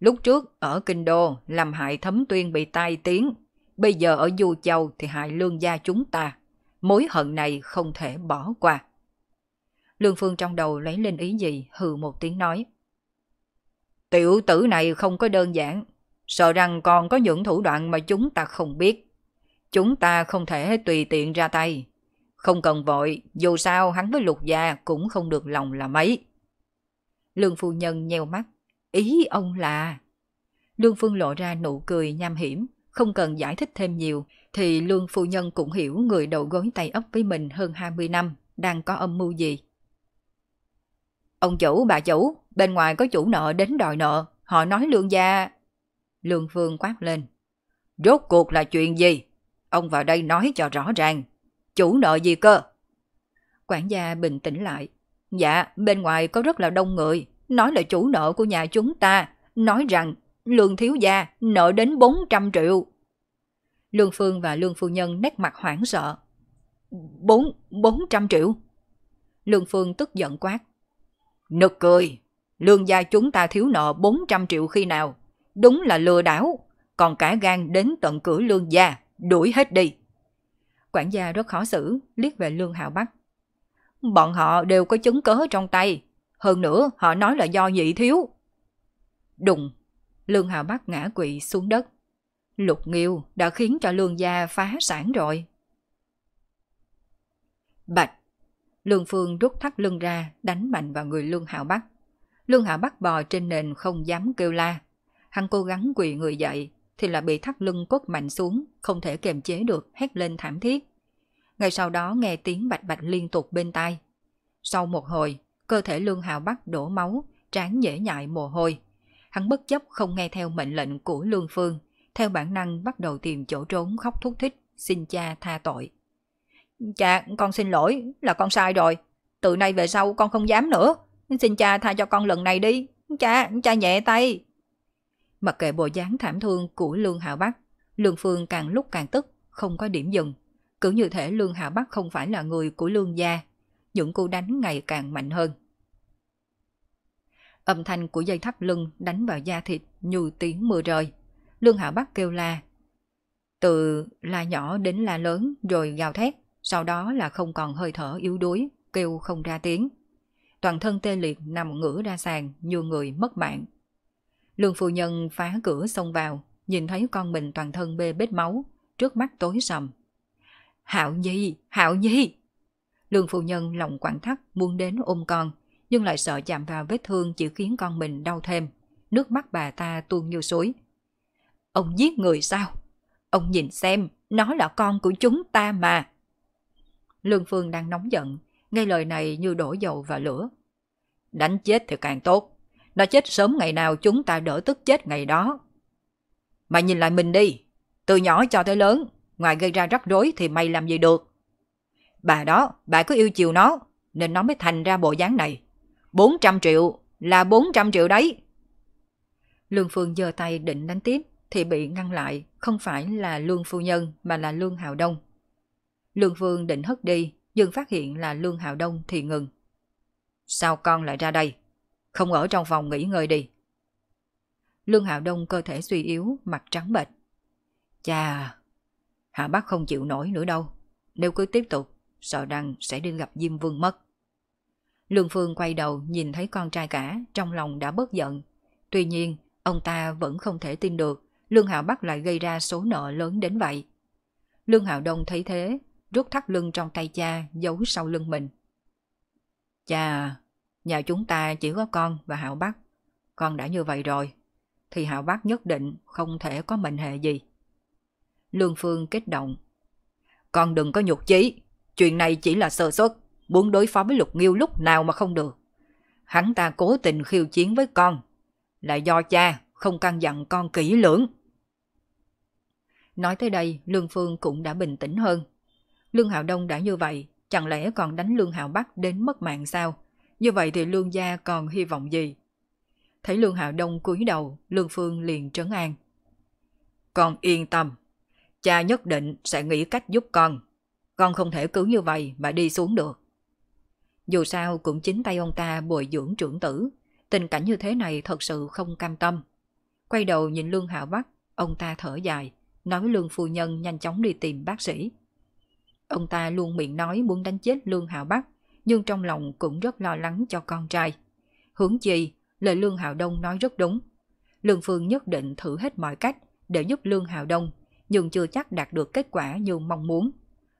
Lúc trước ở Kinh Đô làm hại Thấm Tuyên bị tai tiếng, bây giờ ở Du Châu thì hại Lương gia chúng ta. Mối hận này không thể bỏ qua. Lương Phương trong đầu lấy lên ý gì, hừ một tiếng nói. Tiểu tử này không có đơn giản, sợ rằng còn có những thủ đoạn mà chúng ta không biết. Chúng ta không thể tùy tiện ra tay. Không cần vội, dù sao hắn với Lục gia cũng không được lòng là mấy. Lương Phu Nhân nheo mắt. Ý ông là... Lương Phương lộ ra nụ cười nham hiểm. Không cần giải thích thêm nhiều, thì Lương Phu Nhân cũng hiểu người đầu gối tay ấp với mình hơn hai mươi năm đang có âm mưu gì. Ông chủ, bà chủ, bên ngoài có chủ nợ đến đòi nợ. Họ nói Lương gia... Lương Phương quát lên. Rốt cuộc là chuyện gì? Ông vào đây nói cho rõ ràng. Chủ nợ gì cơ? Quản gia bình tĩnh lại. Dạ, bên ngoài có rất là đông người. Nói là chủ nợ của nhà chúng ta. Nói rằng Lương thiếu gia nợ đến bốn trăm triệu. Lương Phương và Lương Phu Nhân nét mặt hoảng sợ. Bốn, bốn trăm triệu? Lương Phương tức giận quát. Nực cười. Lương gia chúng ta thiếu nợ bốn trăm triệu khi nào? Đúng là lừa đảo. Còn cả gan đến tận cửa Lương gia. Đuổi hết đi. Quản gia rất khó xử, liếc về Lương Hạo Bắc. Bọn họ đều có chứng cớ trong tay. Hơn nữa họ nói là do nhị thiếu. Đùng, Lương Hạo Bắc ngã quỵ xuống đất. Lục Nghiêu đã khiến cho Lương gia phá sản rồi. Bạch. Lương Phương rút thắt lưng ra, đánh mạnh vào người Lương Hạo Bắc. Lương Hạo Bắc bò trên nền không dám kêu la. Hắn cố gắng quỳ người dậy, thì là bị thắt lưng quất mạnh xuống, không thể kiềm chế được, hét lên thảm thiết. Ngay sau đó nghe tiếng bạch bạch liên tục bên tai. Sau một hồi, cơ thể Lương Hạo Bắc đổ máu, trán nhễ nhại mồ hôi. Hắn bất chấp không nghe theo mệnh lệnh của Lương Phương, theo bản năng bắt đầu tìm chỗ trốn khóc thúc thích, xin cha tha tội. Cha, con xin lỗi, là con sai rồi. Từ nay về sau con không dám nữa. Xin cha tha cho con lần này đi. Cha, cha nhẹ tay. Mặc kệ bộ dáng thảm thương của Lương Hạo Bắc, Lương Phương càng lúc càng tức, không có điểm dừng. Cứ như thể Lương Hạo Bắc không phải là người của Lương gia. Những cú đánh ngày càng mạnh hơn. Âm thanh của dây thắt lưng đánh vào da thịt như tiếng mưa rơi. Lương Hạo Bắc kêu la. Từ la nhỏ đến la lớn rồi gào thét, sau đó là không còn hơi thở yếu đuối, kêu không ra tiếng. Toàn thân tê liệt nằm ngửa ra sàn như người mất mạng. Lương Phu Nhân phá cửa xông vào, nhìn thấy con mình toàn thân bê bết máu, trước mắt tối sầm. Hạo Nhi, Hạo Nhi! Lương Phu Nhân lòng quặn thắt muốn đến ôm con, nhưng lại sợ chạm vào vết thương chỉ khiến con mình đau thêm. Nước mắt bà ta tuôn như suối. Ông giết người sao? Ông nhìn xem, nó là con của chúng ta mà. Lương Phương đang nóng giận, nghe lời này như đổ dầu vào lửa. Đánh chết thì càng tốt. Nó chết sớm ngày nào chúng ta đỡ tức chết ngày đó. Mày nhìn lại mình đi. Từ nhỏ cho tới lớn, ngoài gây ra rắc rối thì mày làm gì được. Bà đó, bà cứ yêu chiều nó, nên nó mới thành ra bộ dáng này. bốn trăm triệu là bốn trăm triệu đấy. Lương Phương giơ tay định đánh tiếp thì bị ngăn lại. Không phải là Lương Phu Nhân mà là Lương Hạo Đông. Lương Phương định hất đi, nhưng phát hiện là Lương Hạo Đông thì ngừng. Sao con lại ra đây? Không ở trong phòng nghỉ ngơi đi. Lương Hạo Đông cơ thể suy yếu, mặt trắng bệch. Chà, Hạo Bắc không chịu nổi nữa đâu. Nếu cứ tiếp tục, sợ rằng sẽ đi gặp Diêm Vương mất. Lương Phương quay đầu nhìn thấy con trai cả, trong lòng đã bớt giận. Tuy nhiên, ông ta vẫn không thể tin được Lương Hạo Bắc lại gây ra số nợ lớn đến vậy. Lương Hạo Đông thấy thế, rút thắt lưng trong tay cha giấu sau lưng mình. Chà, nhà chúng ta chỉ có con và Hạo Bắc. Con đã như vậy rồi, thì Hạo Bắc nhất định không thể có mệnh hệ gì. Lương Phương kích động. Con đừng có nhục chí, chuyện này chỉ là sơ suất, muốn đối phó với Lục Nghiêu lúc nào mà không được. Hắn ta cố tình khiêu chiến với con, là do cha không căn dặn con kỹ lưỡng. Nói tới đây, Lương Phương cũng đã bình tĩnh hơn. Lương Hạo Đông đã như vậy, chẳng lẽ còn đánh Lương Hạo Bắc đến mất mạng sao? Như vậy thì Lương gia còn hy vọng gì? Thấy Lương Hạo Đông cúi đầu, Lương Phương liền trấn an. Con yên tâm, cha nhất định sẽ nghĩ cách giúp con. Con không thể cứ như vậy mà đi xuống được. Dù sao cũng chính tay ông ta bồi dưỡng trưởng tử, tình cảnh như thế này thật sự không cam tâm. Quay đầu nhìn Lương Hạo Bắc, ông ta thở dài, nói Lương phu nhân nhanh chóng đi tìm bác sĩ. Ông ta luôn miệng nói muốn đánh chết Lương Hạo Bắc, nhưng trong lòng cũng rất lo lắng cho con trai. Huống chi, lời Lương Hạo Đông nói rất đúng. Lương Phương nhất định thử hết mọi cách để giúp Lương Hạo Đông, nhưng chưa chắc đạt được kết quả như mong muốn.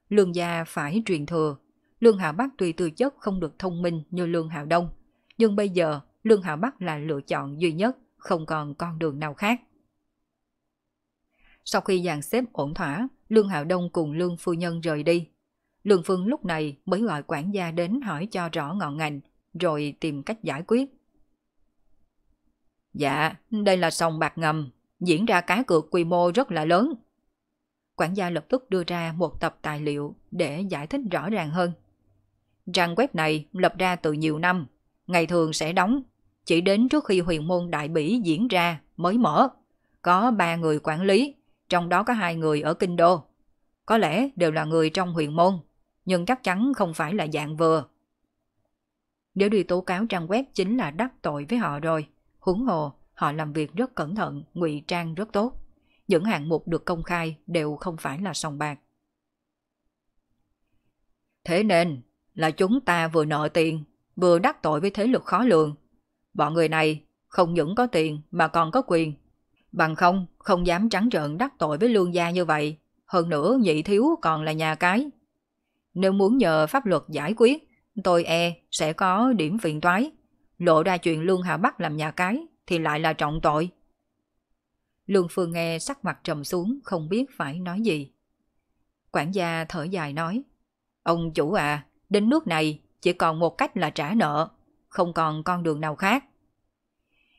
Lương gia phải truyền thừa. Lương Hạo Bắc tuy tư chất không được thông minh như Lương Hạo Đông, nhưng bây giờ Lương Hạo Bắc là lựa chọn duy nhất, không còn con đường nào khác. Sau khi dàn xếp ổn thỏa, Lương Hạo Đông cùng Lương phu nhân rời đi. Lương Phương lúc này mới gọi quản gia đến hỏi cho rõ ngọn ngành, rồi tìm cách giải quyết. Dạ, đây là sòng bạc ngầm, diễn ra cá cược quy mô rất là lớn. Quản gia lập tức đưa ra một tập tài liệu để giải thích rõ ràng hơn. Trang web này lập ra từ nhiều năm, ngày thường sẽ đóng, chỉ đến trước khi huyền môn đại bỉ diễn ra mới mở. Có ba người quản lý, trong đó có hai người ở Kinh Đô. Có lẽ đều là người trong huyền môn, nhưng chắc chắn không phải là dạng vừa. Nếu đi tố cáo trang web chính là đắc tội với họ rồi. Huống hồ, họ làm việc rất cẩn thận, ngụy trang rất tốt. Những hạng mục được công khai đều không phải là sòng bạc. Thế nên là chúng ta vừa nợ tiền, vừa đắc tội với thế lực khó lường. Bọn người này không những có tiền mà còn có quyền. Bằng không, không dám trắng trợn đắc tội với Lương gia như vậy. Hơn nữa, nhị thiếu còn là nhà cái. Nếu muốn nhờ pháp luật giải quyết, tôi e sẽ có điểm phiền toái. Lộ ra chuyện Lương Hạo Bắc làm nhà cái thì lại là trọng tội. Lương Phương nghe sắc mặt trầm xuống, không biết phải nói gì. Quản gia thở dài nói, ông chủ à, đến nước này chỉ còn một cách là trả nợ, không còn con đường nào khác.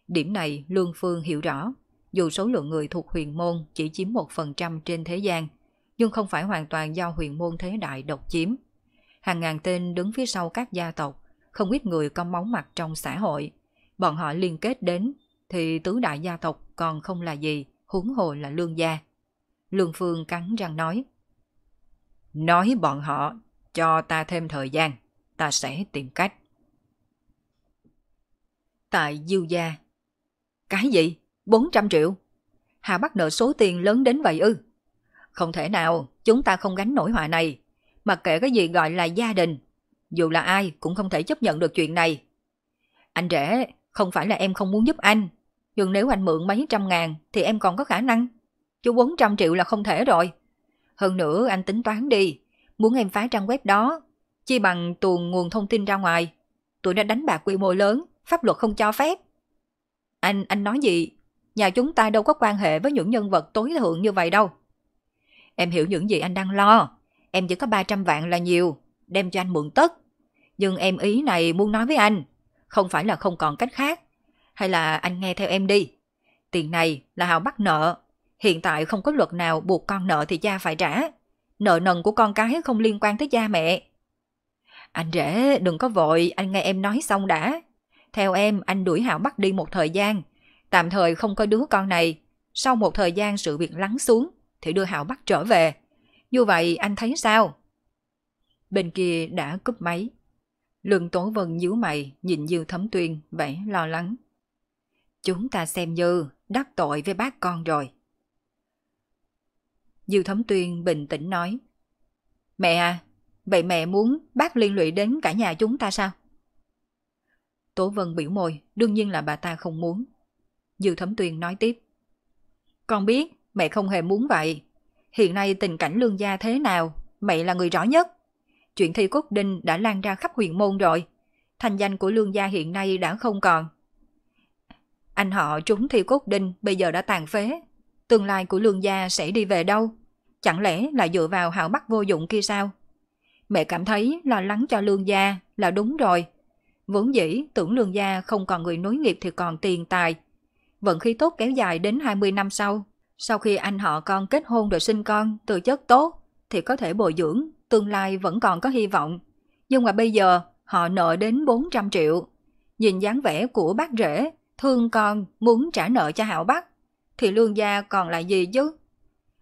Điểm này Lương Phương hiểu rõ. Dù số lượng người thuộc huyền môn chỉ chiếm một phần trăm trên thế gian, nhưng không phải hoàn toàn do huyền môn thế đại độc chiếm. Hàng ngàn tên đứng phía sau các gia tộc, không ít người có máu mặt trong xã hội. Bọn họ liên kết đến, thì tứ đại gia tộc còn không là gì, huống hồ là Lương gia. Lương Phương cắn răng nói, nói bọn họ cho ta thêm thời gian, ta sẽ tìm cách. Tại Diêu gia. Cái gì? bốn trăm triệu? Hà Bắc nợ số tiền lớn đến vậy ư? Không thể nào, chúng ta không gánh nổi họa này. Mặc kệ cái gì gọi là gia đình, dù là ai cũng không thể chấp nhận được chuyện này. Anh rể, không phải là em không muốn giúp anh, nhưng nếu anh mượn mấy trăm ngàn thì em còn có khả năng, chứ bốn trăm triệu là không thể rồi. Hơn nữa anh tính toán đi, muốn em phá trang web đó, chi bằng tuồn nguồn thông tin ra ngoài. Tụi nó đánh bạc quy mô lớn, pháp luật không cho phép. Anh, anh nói gì? Nhà chúng ta đâu có quan hệ với những nhân vật tối thượng như vậy đâu. Em hiểu những gì anh đang lo. Em chỉ có ba trăm vạn là nhiều, đem cho anh mượn tất. Nhưng em ý này muốn nói với anh, không phải là không còn cách khác. Hay là anh nghe theo em đi. Tiền này là Hạo Bắc nợ. Hiện tại không có luật nào buộc con nợ thì cha phải trả. Nợ nần của con cái không liên quan tới cha mẹ. Anh rể đừng có vội, anh nghe em nói xong đã. Theo em, anh đuổi Hạo Bắc đi một thời gian. Tạm thời không có đứa con này, sau một thời gian sự việc lắng xuống thì đưa Hạo Bắc trở về. Như vậy anh thấy sao? Bên kia đã cúp máy. Lương Tố Vân nhíu mày nhìn Dư Thấm Tuyên vẻ lo lắng. Chúng ta xem như đắc tội với bác con rồi. Dư Thấm Tuyên bình tĩnh nói. Mẹ à, vậy mẹ muốn bác liên lụy đến cả nhà chúng ta sao? Tố Vân biểu môi, đương nhiên là bà ta không muốn. Dư Thấm Tuyên nói tiếp. Con biết mẹ không hề muốn vậy. Hiện nay tình cảnh Lương gia thế nào, mẹ là người rõ nhất. Chuyện thi cốt đinh đã lan ra khắp huyền môn rồi. Thanh danh của Lương gia hiện nay đã không còn. Anh họ trúng thi cốt đinh bây giờ đã tàn phế. Tương lai của Lương gia sẽ đi về đâu? Chẳng lẽ là dựa vào Hạo Bắc vô dụng kia sao? Mẹ cảm thấy lo lắng cho Lương gia là đúng rồi. Vốn dĩ tưởng Lương gia không còn người nối nghiệp thì còn tiền tài. Vận khí tốt kéo dài đến hai mươi năm sau. Sau khi anh họ con kết hôn rồi sinh con từ chất tốt thì có thể bồi dưỡng, tương lai vẫn còn có hy vọng. Nhưng mà bây giờ họ nợ đến bốn trăm triệu. Nhìn dáng vẻ của bác rể, thương con muốn trả nợ cho Hạo Bắc, thì Lương gia còn là gì chứ?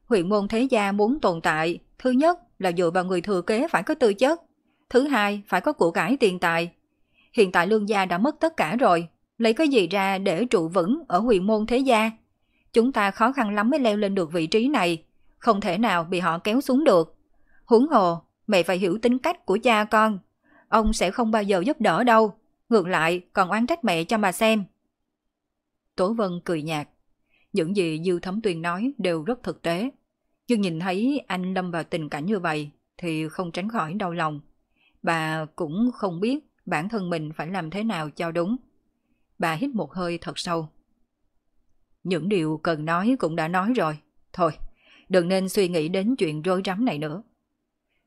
Huyền môn thế gia muốn tồn tại, thứ nhất là dựa vào người thừa kế phải có tư chất, thứ hai phải có của cải tiền tài. Hiện tại Lương gia đã mất tất cả rồi, lấy cái gì ra để trụ vững ở huyền môn thế gia? Chúng ta khó khăn lắm mới leo lên được vị trí này, không thể nào bị họ kéo xuống được. Huống hồ, mẹ phải hiểu tính cách của cha con. Ông sẽ không bao giờ giúp đỡ đâu, ngược lại còn oán trách mẹ cho mà xem. Tố Vân cười nhạt. Những gì Dư Thấm Tuyên nói đều rất thực tế. Nhưng nhìn thấy anh lâm vào tình cảnh như vậy thì không tránh khỏi đau lòng. Bà cũng không biết bản thân mình phải làm thế nào cho đúng. Bà hít một hơi thật sâu. Những điều cần nói cũng đã nói rồi. Thôi, đừng nên suy nghĩ đến chuyện rối rắm này nữa.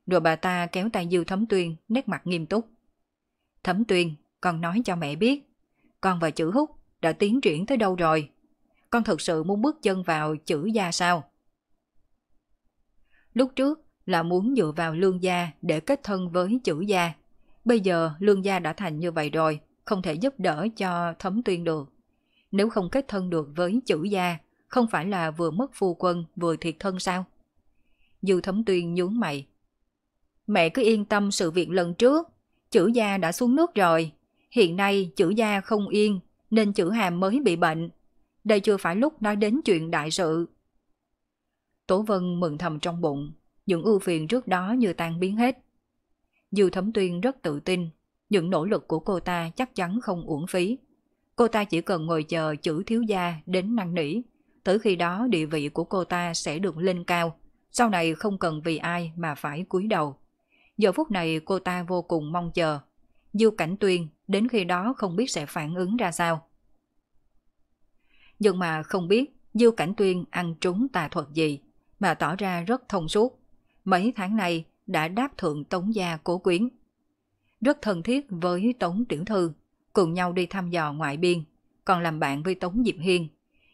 Rồi bà ta kéo tay Dư Thấm Tuyên, nét mặt nghiêm túc. Thấm Tuyên, con nói cho mẹ biết, con và chữ Húc đã tiến triển tới đâu rồi? Con thực sự muốn bước chân vào chữ gia sao? Lúc trước là muốn dựa vào Lương gia để kết thân với chữ gia. Bây giờ Lương gia đã thành như vậy rồi, không thể giúp đỡ cho Thấm Tuyên được. Nếu không kết thân được với chữ gia, không phải là vừa mất phu quân vừa thiệt thân sao? Dư Thấm Tuyên nhướng mày. Mẹ cứ yên tâm sự việc lần trước, chữ gia đã xuống nước rồi. Hiện nay chữ gia không yên nên chữ Hàm mới bị bệnh. Đây chưa phải lúc nói đến chuyện đại sự. Tố Vân mừng thầm trong bụng, những ưu phiền trước đó như tan biến hết. Dư Thấm Tuyên rất tự tin, những nỗ lực của cô ta chắc chắn không uổng phí. Cô ta chỉ cần ngồi chờ chữ thiếu gia đến năn nỉ, tới khi đó địa vị của cô ta sẽ được lên cao, sau này không cần vì ai mà phải cúi đầu. Giờ phút này cô ta vô cùng mong chờ. Dư Cảnh Tuyên đến khi đó không biết sẽ phản ứng ra sao. Nhưng mà không biết Dư Cảnh Tuyên ăn trúng tà thuật gì mà tỏ ra rất thông suốt. Mấy tháng nay đã đáp thượng Tống gia Cố Quyến, rất thân thiết với Tống tiểu thư, cùng nhau đi thăm dò ngoại biên, còn làm bạn với Tống Diệp Hiên.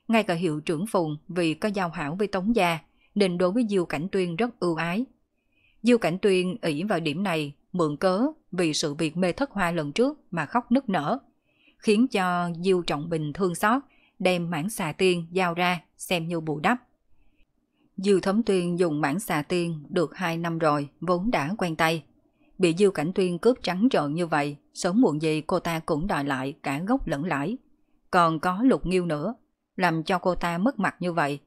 Ngay cả hiệu trưởng Phùng vì có giao hảo với Tống gia nên đối với Dư Cảnh Tuyên rất ưu ái. Dư Cảnh Tuyên ỷ vào điểm này mượn cớ vì sự việc mê thất hoa lần trước mà khóc nức nở, khiến cho Diêu Trọng Bình thương xót, đem mãng xà tiên giao ra xem như bù đắp. Dư Thấm Tuyên dùng mãng xà tiên được hai năm rồi, vốn đã quen tay. Bị Dư Cảnh Tuyên cướp trắng trợn như vậy, sớm muộn gì cô ta cũng đòi lại cả gốc lẫn lãi. Còn có Lục Nghiêu nữa, làm cho cô ta mất mặt như vậy.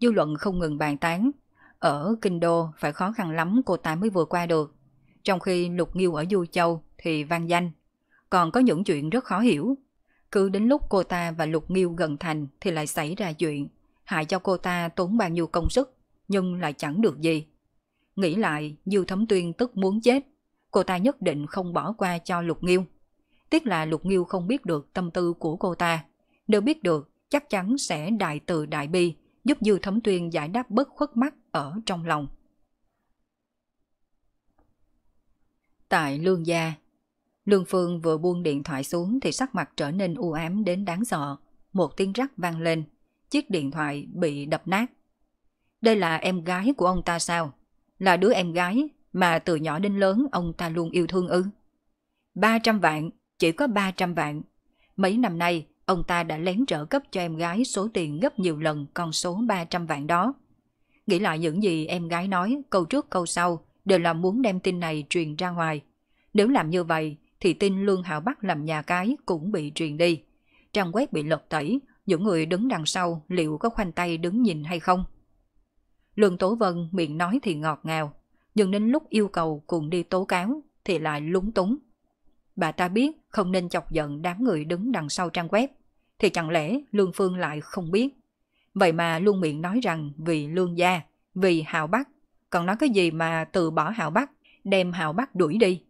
Dư luận không ngừng bàn tán, ở Kinh Đô phải khó khăn lắm cô ta mới vượt qua được. Trong khi Lục Nghiêu ở Du Châu thì vang danh, còn có những chuyện rất khó hiểu. Cứ đến lúc cô ta và Lục Nghiêu gần thành thì lại xảy ra chuyện, hại cho cô ta tốn bao nhiêu công sức nhưng lại chẳng được gì. Nghĩ lại, Dư Thấm Tuyên tức muốn chết, cô ta nhất định không bỏ qua cho Lục Nghiêu. Tiếc là Lục Nghiêu không biết được tâm tư của cô ta, nếu biết được chắc chắn sẽ đại từ đại bi, giúp Dư Thấm Tuyên giải đáp bất khuất mắc ở trong lòng. Tại Lương gia, Lương Phương vừa buông điện thoại xuống thì sắc mặt trở nên u ám đến đáng sợ. Một tiếng rắc vang lên, chiếc điện thoại bị đập nát. Đây là em gái của ông ta sao? Là đứa em gái mà từ nhỏ đến lớn ông ta luôn yêu thương ư? ba trăm vạn, chỉ có ba trăm vạn. Mấy năm nay, ông ta đã lén trợ cấp cho em gái số tiền gấp nhiều lần con số ba trăm vạn đó. Nghĩ lại những gì em gái nói, câu trước câu sau đều là muốn đem tin này truyền ra ngoài. Nếu làm như vậy thì tin Lương Hạo Bắc làm nhà cái cũng bị truyền đi. Trang web bị lật tẩy, những người đứng đằng sau liệu có khoanh tay đứng nhìn hay không? Lương Tố Vân miệng nói thì ngọt ngào, nhưng đến lúc yêu cầu cùng đi tố cáo thì lại lúng túng. Bà ta biết không nên chọc giận đám người đứng đằng sau trang web, thì chẳng lẽ Lương Phương lại không biết? Vậy mà luôn miệng nói rằng vì Lương Gia, vì Hạo Bắc, còn nói cái gì mà từ bỏ Hạo Bắc, đem Hạo Bắc đuổi đi.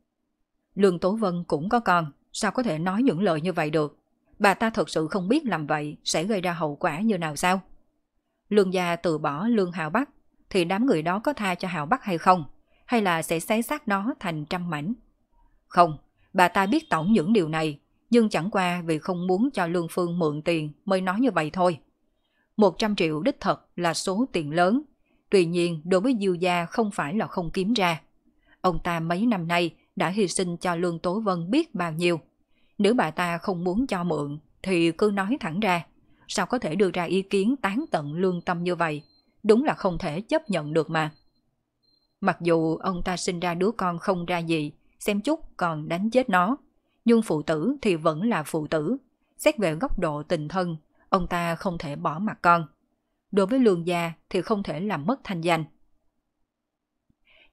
Lương Tố Vân cũng có con, sao có thể nói những lời như vậy được? Bà ta thật sự không biết làm vậy sẽ gây ra hậu quả như nào sao? Lương Gia từ bỏ Lương Hạo Bắc, thì đám người đó có tha cho Hạo Bắc hay không? Hay là sẽ xé xác nó thành trăm mảnh? Không, bà ta biết tổng những điều này, nhưng chẳng qua vì không muốn cho Lương Phương mượn tiền mới nói như vậy thôi. một trăm triệu đích thật là số tiền lớn, tuy nhiên đối với Diêu Gia không phải là không kiếm ra. Ông ta mấy năm nay đã hy sinh cho Lương Tố Vân biết bao nhiêu. Nếu bà ta không muốn cho mượn thì cứ nói thẳng ra, sao có thể đưa ra ý kiến tán tận lương tâm như vậy? Đúng là không thể chấp nhận được mà. Mặc dù ông ta sinh ra đứa con không ra gì, xem chút còn đánh chết nó, nhưng phụ tử thì vẫn là phụ tử. Xét về góc độ tình thân, ông ta không thể bỏ mặc con. Đối với Lương Gia thì không thể làm mất thanh danh.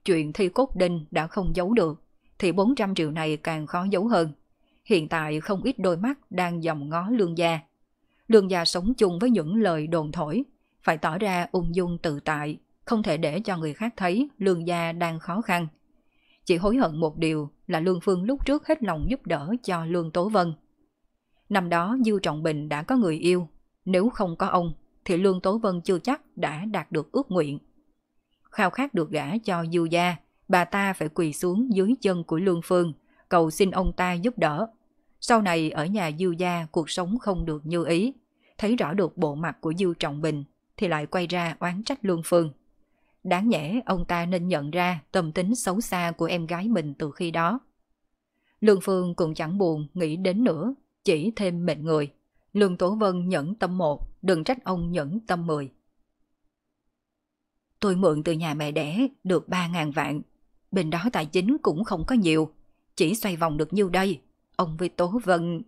Chuyện Thi Cốt Đinh đã không giấu được, thì bốn trăm triệu này càng khó giấu hơn. Hiện tại không ít đôi mắt đang dòm ngó Lương Gia. Lương Gia sống chung với những lời đồn thổi, phải tỏ ra ung dung tự tại, không thể để cho người khác thấy Lương Gia đang khó khăn. Chỉ hối hận một điều là Lương Phương lúc trước hết lòng giúp đỡ cho Lương Tố Vân. Năm đó Diêu Trọng Bình đã có người yêu, nếu không có ông thì Lương Tố Vân chưa chắc đã đạt được ước nguyện. Khao khát được gả cho Diêu Gia, bà ta phải quỳ xuống dưới chân của Lương Phương, cầu xin ông ta giúp đỡ. Sau này ở nhà Diêu Gia cuộc sống không được như ý, thấy rõ được bộ mặt của Diêu Trọng Bình thì lại quay ra oán trách Lương Phương. Đáng nhẽ ông ta nên nhận ra tâm tính xấu xa của em gái mình từ khi đó. Lương Phương cũng chẳng buồn nghĩ đến nữa, chỉ thêm mệt người. Lương Tố Vân nhẫn tâm một, đừng trách ông nhẫn tâm mười. Tôi mượn từ nhà mẹ đẻ được ba ngàn vạn, bên đó tài chính cũng không có nhiều, chỉ xoay vòng được nhiêu đây. Ông với Tố Vân...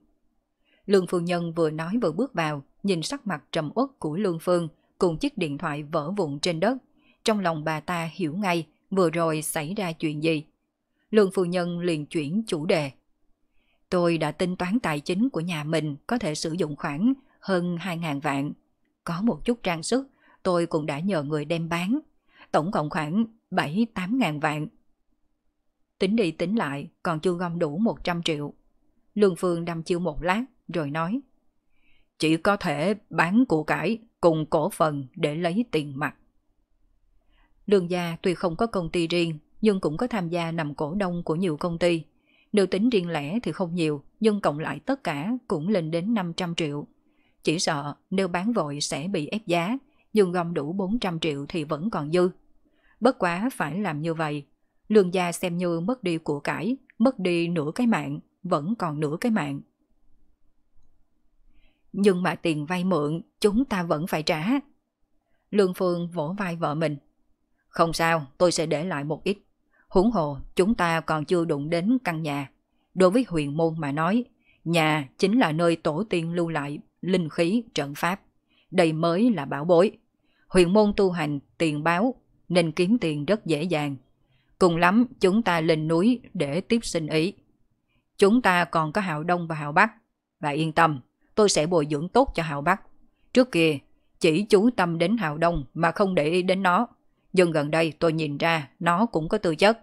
Lương Phu Nhân vừa nói vừa bước vào, nhìn sắc mặt trầm uất của Lương Phương cùng chiếc điện thoại vỡ vụn trên đất. Trong lòng bà ta hiểu ngay vừa rồi xảy ra chuyện gì. Lương Phu Nhân liền chuyển chủ đề. Tôi đã tính toán tài chính của nhà mình có thể sử dụng khoảng hơn hai ngàn vạn. Có một chút trang sức tôi cũng đã nhờ người đem bán. Tổng cộng khoảng bảy tám ngàn vạn. Tính đi tính lại còn chưa gom đủ một trăm triệu. Lương Phương đăm chiêu một lát rồi nói. Chỉ có thể bán của cải cùng cổ phần để lấy tiền mặt. Lương Gia tuy không có công ty riêng, nhưng cũng có tham gia nằm cổ đông của nhiều công ty. Nếu tính riêng lẻ thì không nhiều, nhưng cộng lại tất cả cũng lên đến năm trăm triệu. Chỉ sợ nếu bán vội sẽ bị ép giá, nhưng gom đủ bốn trăm triệu thì vẫn còn dư. Bất quá phải làm như vậy. Lương Gia xem như mất đi của cải, mất đi nửa cái mạng, vẫn còn nửa cái mạng. Nhưng mà tiền vay mượn chúng ta vẫn phải trả. Lương Phương vỗ vai vợ mình. Không sao, tôi sẽ để lại một ít. Huống hồ chúng ta còn chưa đụng đến căn nhà. Đối với huyền môn mà nói, nhà chính là nơi tổ tiên lưu lại linh khí trận pháp. Đây mới là bảo bối. Huyền môn tu hành tiền báo nên kiếm tiền rất dễ dàng. Cùng lắm chúng ta lên núi để tiếp sinh ý. Chúng ta còn có Hạo Đông và Hạo Bắc. Và yên tâm, tôi sẽ bồi dưỡng tốt cho Hạo Bắc. Trước kia chỉ chú tâm đến Hạo Đông mà không để ý đến nó. Nhưng gần đây tôi nhìn ra nó cũng có tư chất.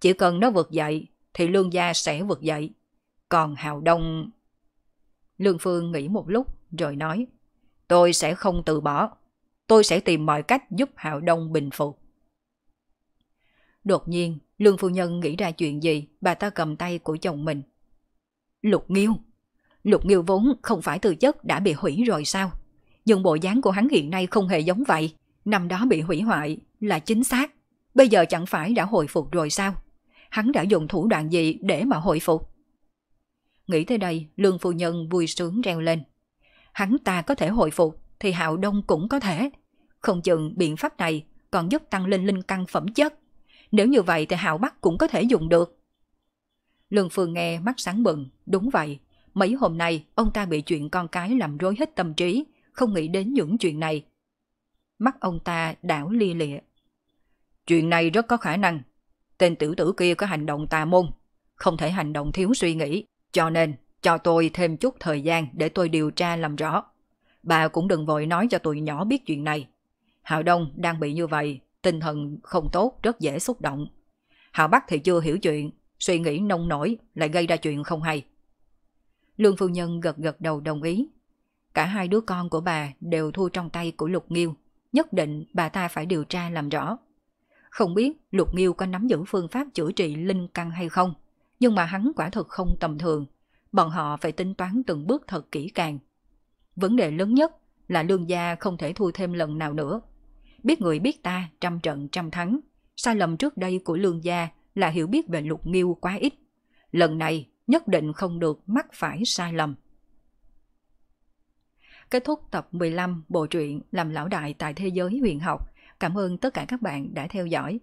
Chỉ cần nó vượt dậy thì Lương Gia sẽ vượt dậy. Còn Hạo Đông... Lương Phương nghĩ một lúc rồi nói. Tôi sẽ không từ bỏ. Tôi sẽ tìm mọi cách giúp Hạo Đông bình phục. Đột nhiên Lương Phu Nhân nghĩ ra chuyện gì, bà ta cầm tay của chồng mình. Lục Nghiêu. Lục Nghiêu vốn không phải tư chất đã bị hủy rồi sao? Nhưng bộ dáng của hắn hiện nay không hề giống vậy. Năm đó bị hủy hoại là chính xác. Bây giờ chẳng phải đã hồi phục rồi sao? Hắn đã dùng thủ đoạn gì để mà hồi phục? Nghĩ tới đây, Lương Phu Nhân vui sướng reo lên. Hắn ta có thể hồi phục thì Hạo Đông cũng có thể. Không chừng biện pháp này còn giúp tăng lên linh căn phẩm chất. Nếu như vậy thì Hạo Bắc cũng có thể dùng được. Lương Phương nghe mắt sáng bừng, đúng vậy. Mấy hôm nay ông ta bị chuyện con cái làm rối hết tâm trí, không nghĩ đến những chuyện này. Mắt ông ta đảo lia lịa. Chuyện này rất có khả năng. Tên tiểu tử kia có hành động tà môn, không thể hành động thiếu suy nghĩ, cho nên cho tôi thêm chút thời gian để tôi điều tra làm rõ. Bà cũng đừng vội nói cho tụi nhỏ biết chuyện này. Hạo Đông đang bị như vậy, tinh thần không tốt, rất dễ xúc động. Hạo Bắc thì chưa hiểu chuyện, suy nghĩ nông nổi lại gây ra chuyện không hay. Lương Phu Nhân gật gật đầu đồng ý. Cả hai đứa con của bà đều thua trong tay của Lục Nghiêu, nhất định bà ta phải điều tra làm rõ. Không biết Lục Nghiêu có nắm giữ phương pháp chữa trị linh căn hay không, nhưng mà hắn quả thực không tầm thường, bọn họ phải tính toán từng bước thật kỹ càng. Vấn đề lớn nhất là Lương gia không thể thua thêm lần nào nữa. Biết người biết ta, trăm trận trăm thắng, sai lầm trước đây của Lương gia là hiểu biết về Lục Nghiêu quá ít. Lần này nhất định không được mắc phải sai lầm. Kết thúc tập mười lăm bộ truyện Làm Lão Đại tại Thế Giới Huyền Học. Cảm ơn tất cả các bạn đã theo dõi.